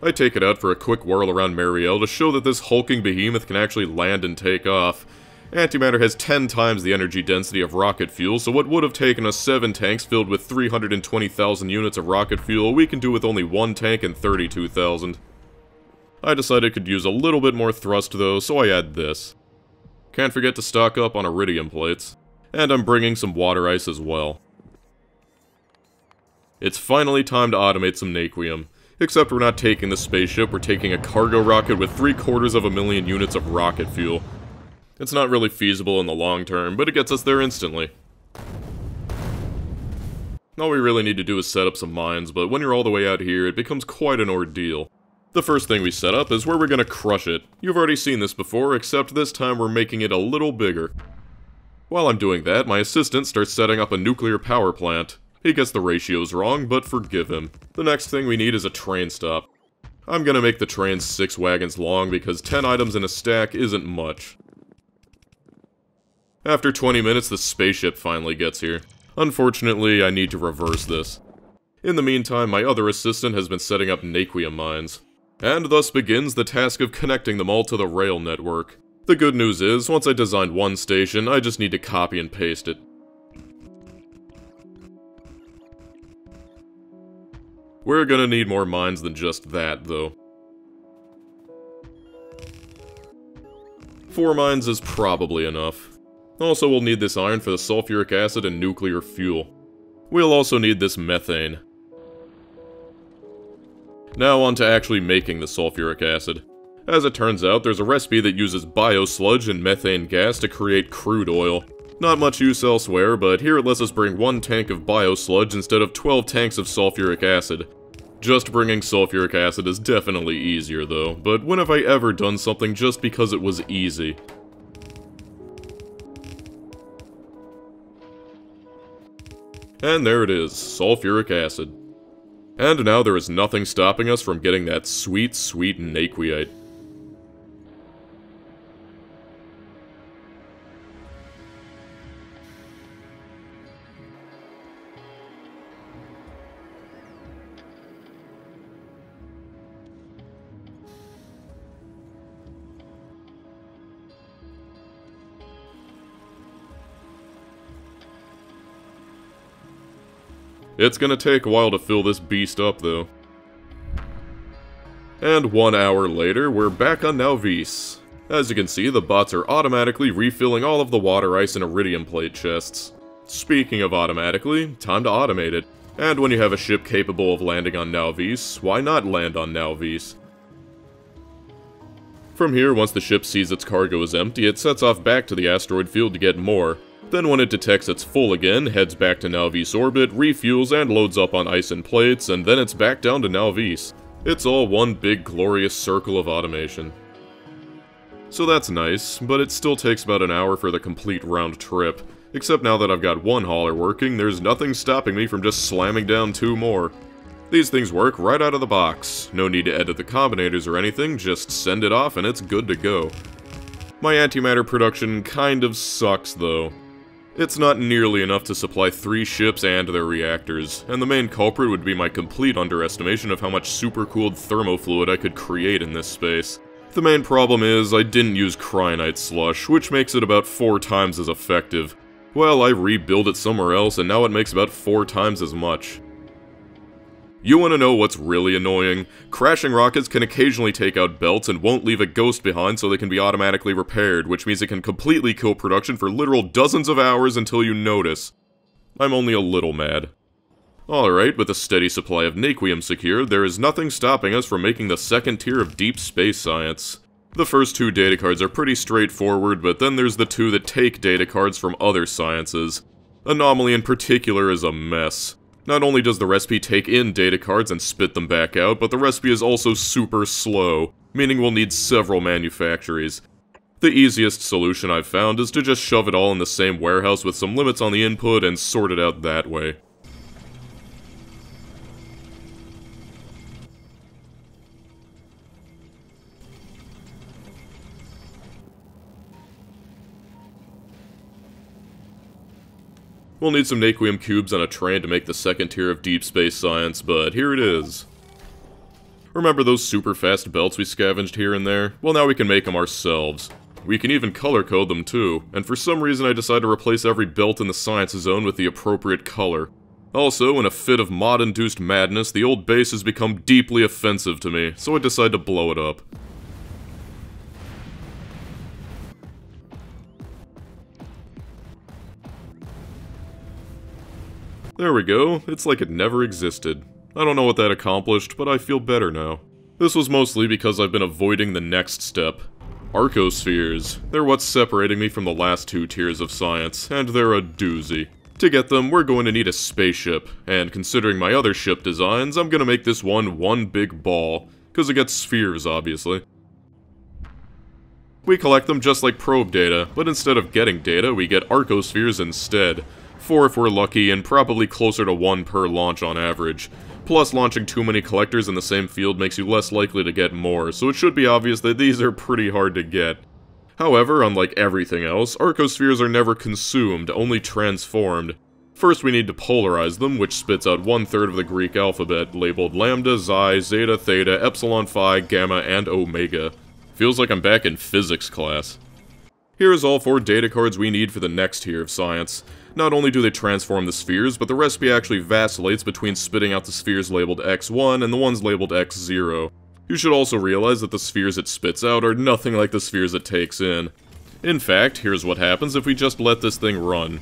I take it out for a quick whirl around Marielle to show that this hulking behemoth can actually land and take off. Antimatter has ten times the energy density of rocket fuel, so what would have taken us seven tanks filled with three hundred twenty thousand units of rocket fuel, we can do with only one tank and thirty-two thousand. I decided I could use a little bit more thrust though, so I add this. Can't forget to stock up on iridium plates. And I'm bringing some water ice as well. It's finally time to automate some Naquium. Except we're not taking the spaceship, we're taking a cargo rocket with three quarters of a million units of rocket fuel. It's not really feasible in the long term, but it gets us there instantly. All we really need to do is set up some mines, but when you're all the way out here, it becomes quite an ordeal. The first thing we set up is where we're gonna crush it. You've already seen this before, except this time we're making it a little bigger. While I'm doing that, my assistant starts setting up a nuclear power plant. He gets the ratios wrong, but forgive him. The next thing we need is a train stop. I'm gonna make the train six wagons long because ten items in a stack isn't much. After twenty minutes, the spaceship finally gets here. Unfortunately, I need to reverse this. In the meantime, my other assistant has been setting up Naquium mines. And thus begins the task of connecting them all to the rail network. The good news is, once I designed one station, I just need to copy and paste it. We're gonna need more mines than just that, though. Four mines is probably enough. Also, we'll need this iron for the sulfuric acid and nuclear fuel. We'll also need this methane. Now on to actually making the sulfuric acid. As it turns out, there's a recipe that uses biosludge and methane gas to create crude oil. Not much use elsewhere, but here it lets us bring one tank of biosludge instead of twelve tanks of sulfuric acid. Just bringing sulfuric acid is definitely easier though, but when have I ever done something just because it was easy? And there it is, sulfuric acid. And now there is nothing stopping us from getting that sweet, sweet Naquiite. It's gonna take a while to fill this beast up, though. And one hour later, we're back on Nauvis. As you can see, the bots are automatically refilling all of the water ice and iridium plate chests. Speaking of automatically, time to automate it. And when you have a ship capable of landing on Nauvis, why not land on Nauvis? From here, once the ship sees its cargo is empty, it sets off back to the asteroid field to get more. Then when it detects it's full again, heads back to Nauvis orbit, refuels and loads up on ice and plates, and then it's back down to Nauvis. It's all one big glorious circle of automation. So that's nice, but it still takes about an hour for the complete round trip. Except now that I've got one hauler working, there's nothing stopping me from just slamming down two more. These things work right out of the box. No need to edit the combinators or anything, just send it off and it's good to go. My antimatter production kind of sucks though. It's not nearly enough to supply three ships and their reactors, and the main culprit would be my complete underestimation of how much supercooled thermofluid I could create in this space. The main problem is, I didn't use cryonite slush, which makes it about four times as effective. Well, I rebuild it somewhere else, and now it makes about four times as much. You wanna know what's really annoying? Crashing rockets can occasionally take out belts and won't leave a ghost behind so they can be automatically repaired, which means it can completely kill production for literal dozens of hours until you notice. I'm only a little mad. Alright, with a steady supply of Naquium secured, there is nothing stopping us from making the second tier of deep space science. The first two data cards are pretty straightforward, but then there's the two that take data cards from other sciences. Anomaly in particular is a mess. Not only does the recipe take in data cards and spit them back out, but the recipe is also super slow, meaning we'll need several manufactories. The easiest solution I've found is to just shove it all in the same warehouse with some limits on the input and sort it out that way. We'll need some Naquium cubes on a train to make the second tier of deep space science, but here it is. Remember those super fast belts we scavenged here and there? Well, now we can make them ourselves. We can even color code them too, and for some reason I decided to replace every belt in the science zone with the appropriate color. Also, in a fit of mod-induced madness, the old base has become deeply offensive to me, so I decided to blow it up. There we go, it's like it never existed. I don't know what that accomplished, but I feel better now. This was mostly because I've been avoiding the next step. Arcospheres. They're what's separating me from the last two tiers of science, and they're a doozy. To get them, we're going to need a spaceship, and considering my other ship designs, I'm gonna make this one one big ball, cause it gets spheres, obviously. We collect them just like probe data, but instead of getting data, we get arcospheres instead. Four if we're lucky, and probably closer to one per launch on average. Plus, launching too many collectors in the same field makes you less likely to get more, so it should be obvious that these are pretty hard to get. However, unlike everything else, arcospheres are never consumed, only transformed. First we need to polarize them, which spits out one-third of the Greek alphabet, labeled lambda, xi, zeta, theta, epsilon, phi, gamma, and omega. Feels like I'm back in physics class. Here's all four data cards we need for the next tier of science. Not only do they transform the spheres, but the recipe actually vacillates between spitting out the spheres labeled X one and the ones labeled X zero. You should also realize that the spheres it spits out are nothing like the spheres it takes in. In fact, here's what happens if we just let this thing run.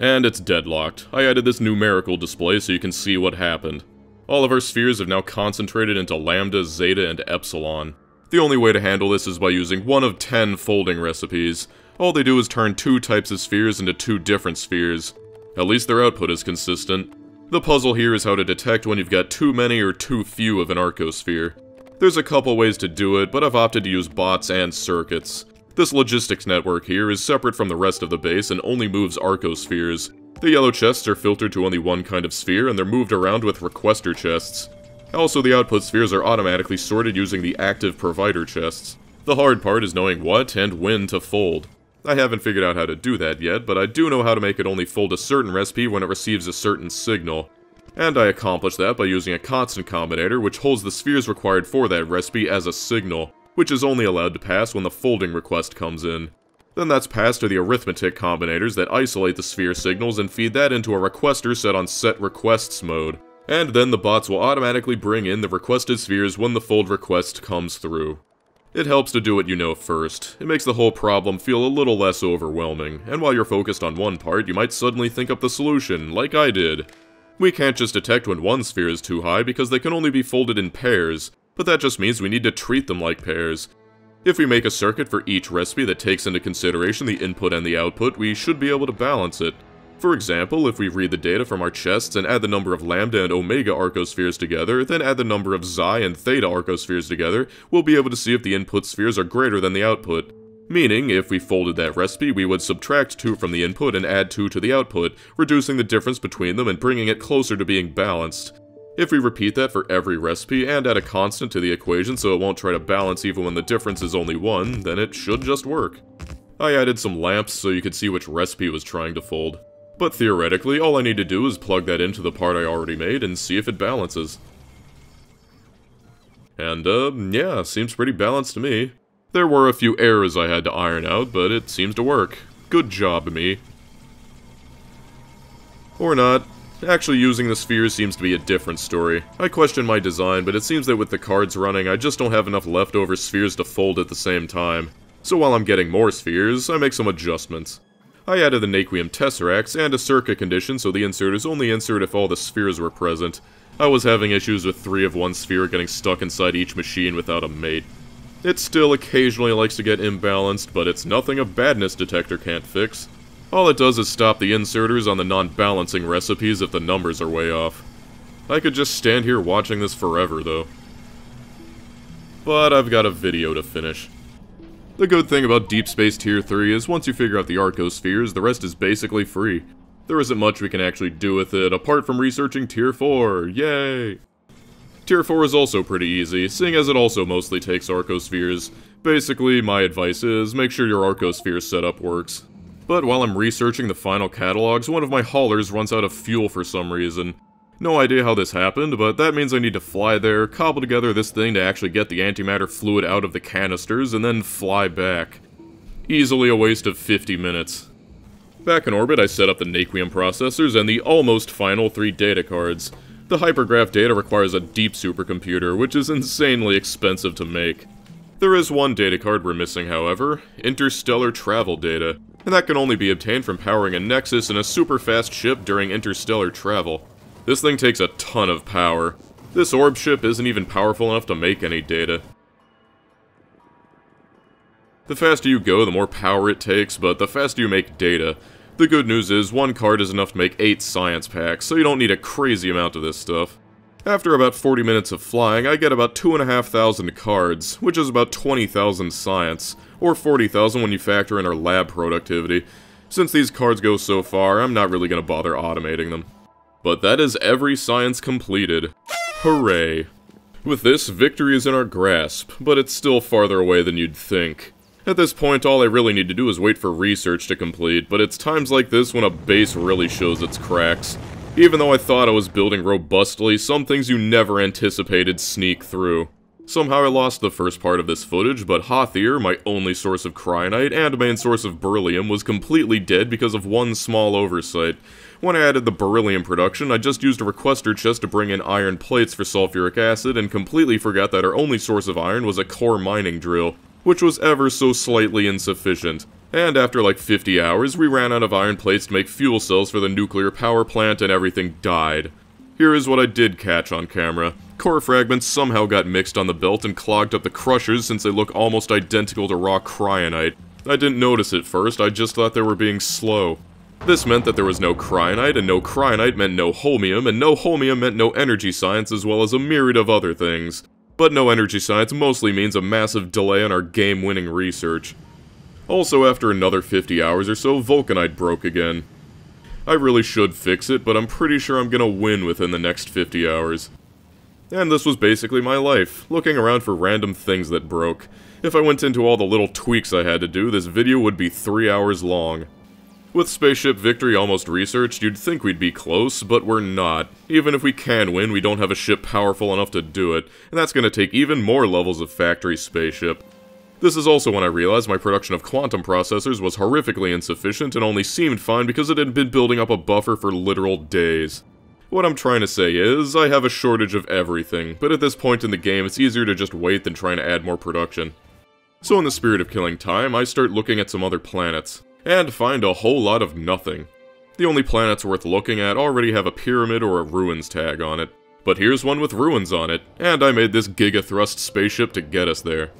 And it's deadlocked. I added this numerical display so you can see what happened. All of our spheres have now concentrated into lambda, zeta, and epsilon. The only way to handle this is by using one of ten folding recipes. All they do is turn two types of spheres into two different spheres. At least their output is consistent. The puzzle here is how to detect when you've got too many or too few of an arcosphere. There's a couple ways to do it, but I've opted to use bots and circuits. This logistics network here is separate from the rest of the base and only moves arcospheres. The yellow chests are filtered to only one kind of sphere, and they're moved around with requester chests. Also, the output spheres are automatically sorted using the active provider chests. The hard part is knowing what and when to fold. I haven't figured out how to do that yet, but I do know how to make it only fold a certain recipe when it receives a certain signal. And I accomplished that by using a constant combinator which holds the spheres required for that recipe as a signal, which is only allowed to pass when the folding request comes in. Then that's passed to the arithmetic combinators that isolate the sphere signals and feed that into a requester set on set requests mode. And then the bots will automatically bring in the requested spheres when the fold request comes through. It helps to do what you know first. It makes the whole problem feel a little less overwhelming, and while you're focused on one part, you might suddenly think up the solution, like I did. We can't just detect when one sphere is too high because they can only be folded in pairs, but that just means we need to treat them like pairs. If we make a circuit for each recipe that takes into consideration the input and the output, we should be able to balance it. For example, if we read the data from our chests and add the number of lambda and omega arcospheres together, then add the number of xi and theta arcospheres together, we'll be able to see if the input spheres are greater than the output. Meaning, if we folded that recipe, we would subtract two from the input and add two to the output, reducing the difference between them and bringing it closer to being balanced. If we repeat that for every recipe and add a constant to the equation so it won't try to balance even when the difference is only one, then it should just work. I added some lamps so you could see which recipe was trying to fold. But theoretically, all I need to do is plug that into the part I already made and see if it balances. And, uh, yeah, seems pretty balanced to me. There were a few errors I had to iron out, but it seems to work. Good job, me. Or not. Actually using the spheres seems to be a different story. I question my design, but it seems that with the cards running, I just don't have enough leftover spheres to fold at the same time. So while I'm getting more spheres, I make some adjustments. I added the Naquium Tesseracts and a circuit condition so the inserters only insert if all the spheres were present. I was having issues with three of one sphere getting stuck inside each machine without a mate. It still occasionally likes to get imbalanced, but it's nothing a badness detector can't fix. All it does is stop the inserters on the non-balancing recipes if the numbers are way off. I could just stand here watching this forever, though. But I've got a video to finish. The good thing about Deep Space Tier three is once you figure out the Arcospheres, the rest is basically free. There isn't much we can actually do with it, apart from researching Tier four, yay! Tier four is also pretty easy, seeing as it also mostly takes Arcospheres. Basically, my advice is, make sure your Arcosphere setup works. But while I'm researching the final catalogs, one of my haulers runs out of fuel for some reason. No idea how this happened, but that means I need to fly there, cobble together this thing to actually get the antimatter fluid out of the canisters, and then fly back. Easily a waste of fifty minutes. Back in orbit, I set up the Naquium processors and the almost final three data cards. The hypergraph data requires a deep supercomputer, which is insanely expensive to make. There is one data card we're missing, however, interstellar travel data, and that can only be obtained from powering a Nexus in a super-fast ship during interstellar travel. This thing takes a ton of power. This orb ship isn't even powerful enough to make any data. The faster you go, the more power it takes, but the faster you make data. The good news is, one card is enough to make eight science packs, so you don't need a crazy amount of this stuff. After about forty minutes of flying, I get about two thousand five hundred cards, which is about twenty thousand science, or forty thousand when you factor in our lab productivity. Since these cards go so far, I'm not really going to bother automating them. But that is every science completed. Hooray! With this, victory is in our grasp, but it's still farther away than you'd think. At this point, all I really need to do is wait for research to complete, but it's times like this when a base really shows its cracks. Even though I thought I was building robustly, some things you never anticipated sneak through. Somehow I lost the first part of this footage, but Hothir, my only source of cryonite and main source of beryllium, was completely dead because of one small oversight. When I added the beryllium production, I just used a requester chest to bring in iron plates for sulfuric acid and completely forgot that our only source of iron was a core mining drill, which was ever so slightly insufficient. And after like fifty hours, we ran out of iron plates to make fuel cells for the nuclear power plant and everything died. Here is what I did catch on camera. Core fragments somehow got mixed on the belt and clogged up the crushers since they look almost identical to raw cryonite. I didn't notice at first, I just thought they were being slow. This meant that there was no cryonite, and no cryonite meant no holmium, and no holmium meant no energy science as well as a myriad of other things. But no energy science mostly means a massive delay on our game-winning research. Also, after another fifty hours or so, vulcanite broke again. I really should fix it, but I'm pretty sure I'm gonna win within the next fifty hours. And this was basically my life, looking around for random things that broke. If I went into all the little tweaks I had to do, this video would be three hours long. With Spaceship Victory almost researched, you'd think we'd be close, but we're not. Even if we can win, we don't have a ship powerful enough to do it, and that's gonna take even more levels of factory spaceship. This is also when I realized my production of quantum processors was horrifically insufficient and only seemed fine because it had been building up a buffer for literal days. What I'm trying to say is, I have a shortage of everything, but at this point in the game it's easier to just wait than trying to add more production. So in the spirit of killing time, I start looking at some other planets, and find a whole lot of nothing. The only planets worth looking at already have a pyramid or a ruins tag on it, but here's one with ruins on it, and I made this gigathrust spaceship to get us there.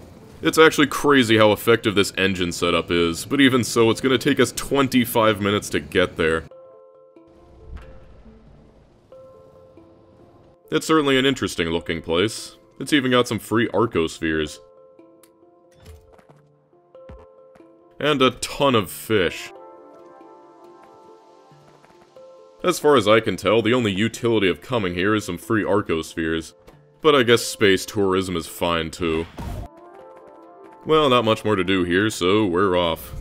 It's actually crazy how effective this engine setup is, but even so, it's going to take us twenty-five minutes to get there. It's certainly an interesting looking place. It's even got some free Arcospheres. And a ton of fish. As far as I can tell, the only utility of coming here is some free Arcospheres. But I guess space tourism is fine too. Well, not much more to do here, so we're off.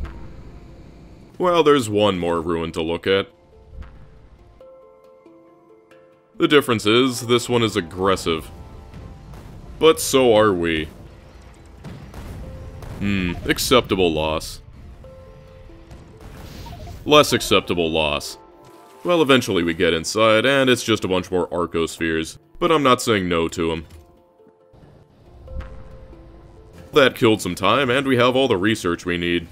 Well, there's one more ruin to look at. The difference is, this one is aggressive. But so are we. Hmm, acceptable loss. Less acceptable loss. Well, eventually we get inside, and it's just a bunch more Arcospheres, but I'm not saying no to them. That killed some time, and we have all the research we need.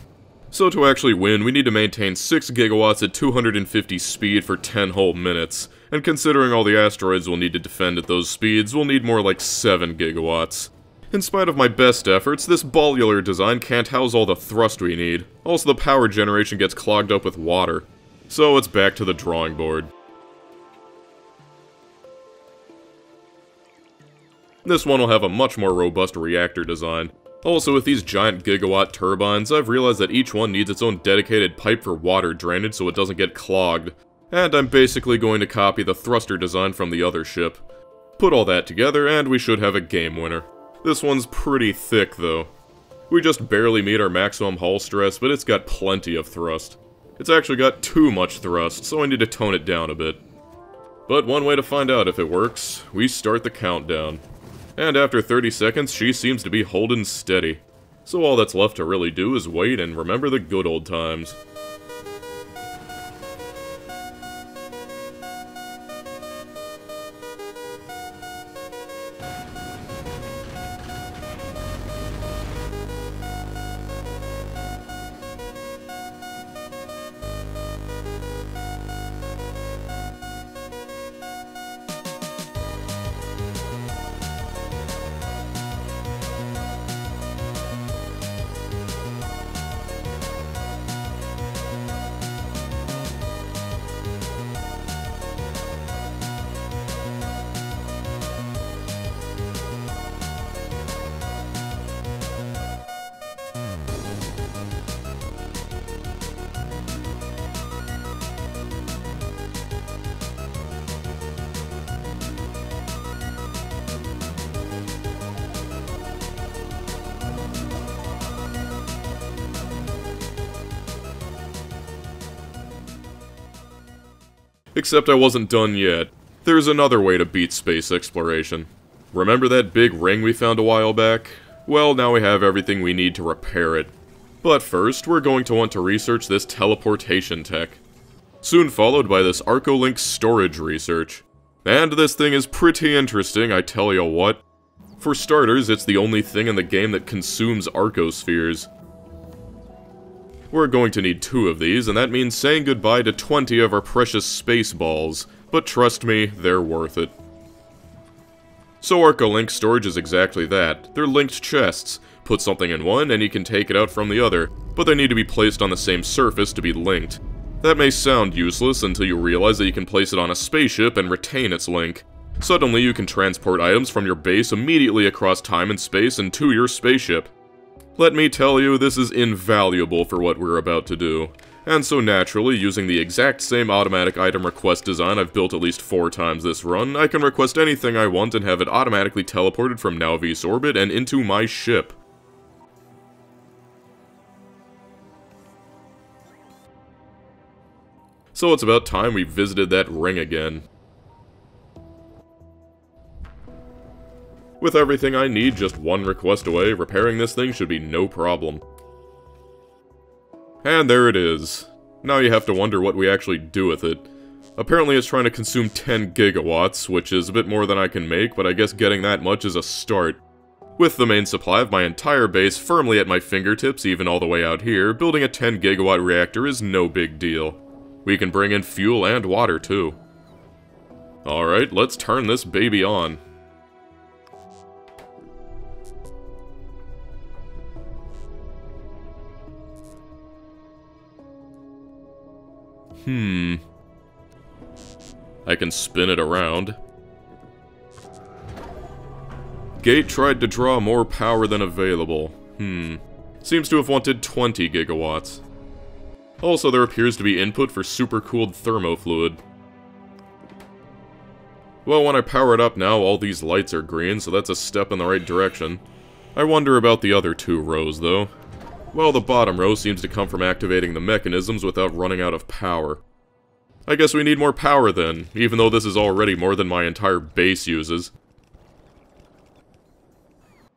So to actually win, we need to maintain six gigawatts at two hundred fifty speed for ten whole minutes, and considering all the asteroids we'll need to defend at those speeds, we'll need more like seven gigawatts. In spite of my best efforts, this bolular design can't house all the thrust we need. Also, the power generation gets clogged up with water. So it's back to the drawing board. This one will have a much more robust reactor design. Also, with these giant gigawatt turbines, I've realized that each one needs its own dedicated pipe for water drainage so it doesn't get clogged. And I'm basically going to copy the thruster design from the other ship. Put all that together and we should have a game winner. This one's pretty thick, though. We just barely meet our maximum hull stress, but it's got plenty of thrust. It's actually got too much thrust, so I need to tone it down a bit. But one way to find out if it works, we start the countdown. And after thirty seconds, she seems to be holding steady. So all that's left to really do is wait and remember the good old times. Except I wasn't done yet. There's another way to beat space exploration. Remember that big ring we found a while back? Well, now we have everything we need to repair it. But first, we're going to want to research this teleportation tech. Soon followed by this Arcolink storage research. And this thing is pretty interesting, I tell you what. For starters, it's the only thing in the game that consumes Arcospheres. We're going to need two of these, and that means saying goodbye to twenty of our precious space balls, but trust me, they're worth it. So Arcolink storage is exactly that. They're linked chests. Put something in one, and you can take it out from the other, but they need to be placed on the same surface to be linked. That may sound useless until you realize that you can place it on a spaceship and retain its link. Suddenly you can transport items from your base immediately across time and space and to your spaceship. Let me tell you, this is invaluable for what we're about to do. And so naturally, using the exact same automatic item request design I've built at least four times this run, I can request anything I want and have it automatically teleported from Nauvis orbit and into my ship. So it's about time we visited that ring again. With everything I need just one request away, repairing this thing should be no problem. And there it is. Now you have to wonder what we actually do with it. Apparently it's trying to consume ten gigawatts, which is a bit more than I can make, but I guess getting that much is a start. With the main supply of my entire base firmly at my fingertips, even all the way out here, building a ten gigawatt reactor is no big deal. We can bring in fuel and water too. Alright, let's turn this baby on. Hmm. I can spin it around. Gate tried to draw more power than available. Hmm. Seems to have wanted twenty gigawatts. Also, there appears to be input for supercooled thermofluid. Well, when I power it up now, all these lights are green, so that's a step in the right direction. I wonder about the other two rows, though. Well, the bottom row seems to come from activating the mechanisms without running out of power. I guess we need more power then, even though this is already more than my entire base uses.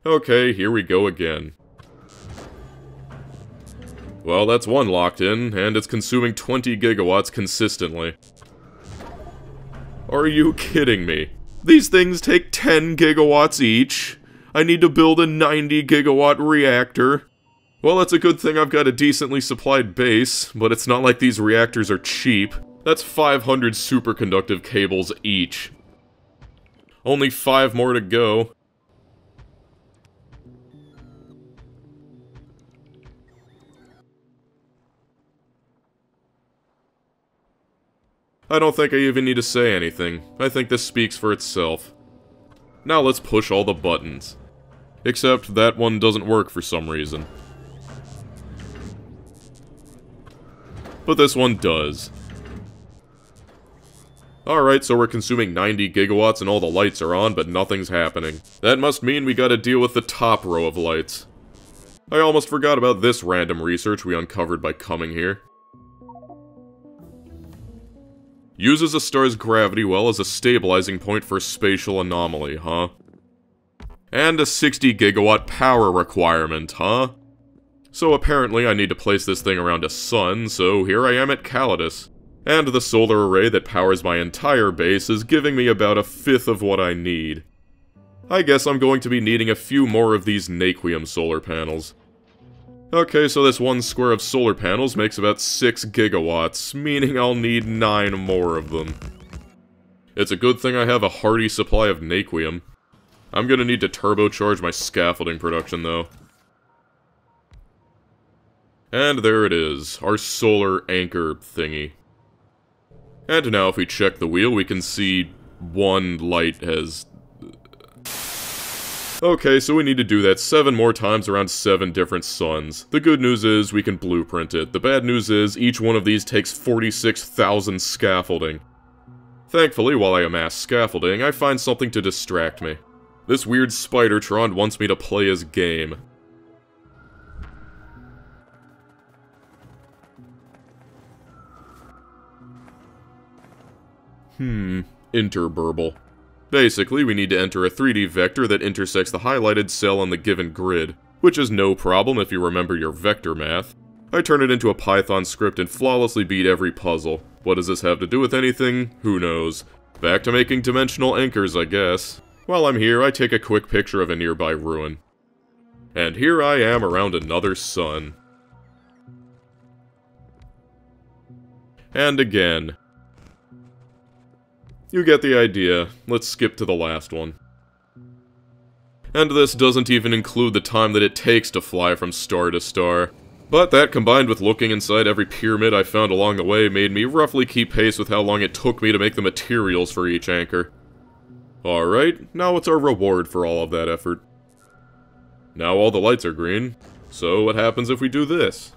Okay, here we go again. Well, that's one locked in, and it's consuming twenty gigawatts consistently. Are you kidding me? These things take ten gigawatts each. I need to build a ninety gigawatt reactor. Well, that's a good thing I've got a decently supplied base, but it's not like these reactors are cheap. That's five hundred superconductive cables each. Only five more to go. I don't think I even need to say anything. I think this speaks for itself. Now let's push all the buttons. Except that one doesn't work for some reason. But this one does. Alright, so we're consuming ninety gigawatts and all the lights are on, but nothing's happening. That must mean we gotta deal with the top row of lights. I almost forgot about this random research we uncovered by coming here. Uses a star's gravity well as a stabilizing point for spatial anomaly, huh? And a sixty gigawatt power requirement, huh? So apparently I need to place this thing around a sun, so here I am at Calidus. And the solar array that powers my entire base is giving me about a fifth of what I need. I guess I'm going to be needing a few more of these Naquium solar panels. Okay, so this one square of solar panels makes about six gigawatts, meaning I'll need nine more of them. It's a good thing I have a hearty supply of Naquium. I'm gonna need to turbocharge my scaffolding production, though. And there it is, our solar anchor thingy. And now if we check the wheel, we can see one light has... Okay, so we need to do that seven more times around seven different suns. The good news is we can blueprint it. The bad news is each one of these takes forty-six thousand scaffolding. Thankfully, while I amass scaffolding, I find something to distract me. This weird Spidertron wants me to play his game. Hmm, interburble. Basically, we need to enter a three D vector that intersects the highlighted cell on the given grid, which is no problem if you remember your vector math. I turn it into a Python script and flawlessly beat every puzzle. What does this have to do with anything? Who knows. Back to making dimensional anchors, I guess. While I'm here, I take a quick picture of a nearby ruin. And here I am around another sun. And again. You get the idea. Let's skip to the last one. And this doesn't even include the time that it takes to fly from star to star. But that, combined with looking inside every pyramid I found along the way, made me roughly keep pace with how long it took me to make the materials for each anchor. Alright, now what's our reward for all of that effort? Now all the lights are green. So what happens if we do this?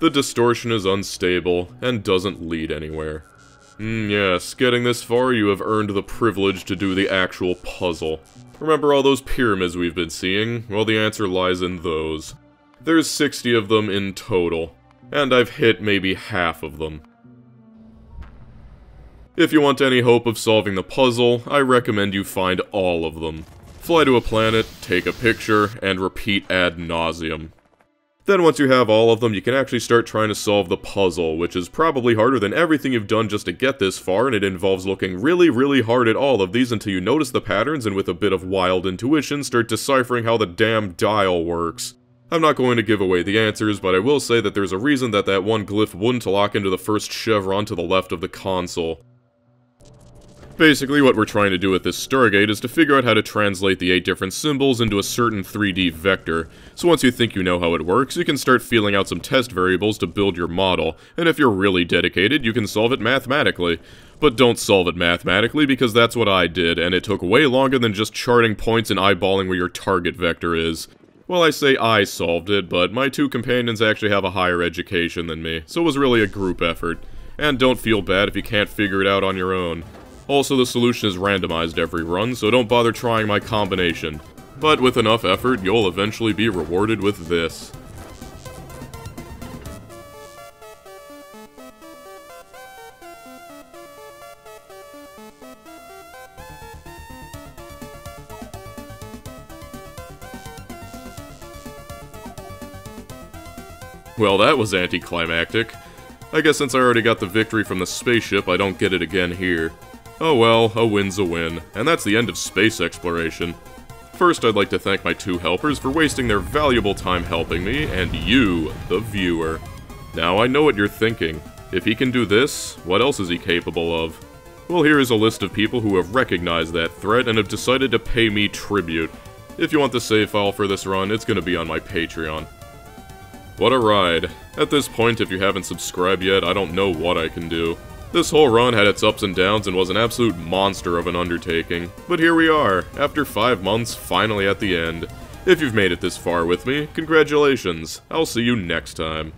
The distortion is unstable, and doesn't lead anywhere. Mm, yes, getting this far you have earned the privilege to do the actual puzzle. Remember all those pyramids we've been seeing? Well, the answer lies in those. There's sixty of them in total, and I've hit maybe half of them. If you want any hope of solving the puzzle, I recommend you find all of them. Fly to a planet, take a picture, and repeat ad nauseum. Then once you have all of them, you can actually start trying to solve the puzzle, which is probably harder than everything you've done just to get this far, and it involves looking really, really hard at all of these until you notice the patterns and with a bit of wild intuition start deciphering how the damn dial works. I'm not going to give away the answers, but I will say that there's a reason that that one glyph wouldn't lock into the first chevron to the left of the console. Basically, what we're trying to do with this Stargate is to figure out how to translate the eight different symbols into a certain three D vector. So once you think you know how it works, you can start feeling out some test variables to build your model, and if you're really dedicated, you can solve it mathematically. But don't solve it mathematically, because that's what I did, and it took way longer than just charting points and eyeballing where your target vector is. Well, I say I solved it, but my two companions actually have a higher education than me, so it was really a group effort. And don't feel bad if you can't figure it out on your own. Also, the solution is randomized every run, so don't bother trying my combination. But with enough effort, you'll eventually be rewarded with this. Well, that was anticlimactic. I guess since I already got the victory from the spaceship, I don't get it again here. Oh well, a win's a win, and that's the end of space exploration. First, I'd like to thank my two helpers for wasting their valuable time helping me, and you, the viewer. Now, I know what you're thinking. If he can do this, what else is he capable of? Well, here is a list of people who have recognized that threat and have decided to pay me tribute. If you want the save file for this run, it's going to be on my Patreon. What a ride. At this point, if you haven't subscribed yet, I don't know what I can do. This whole run had its ups and downs and was an absolute monster of an undertaking. But here we are, after five months, finally at the end. If you've made it this far with me, congratulations. I'll see you next time.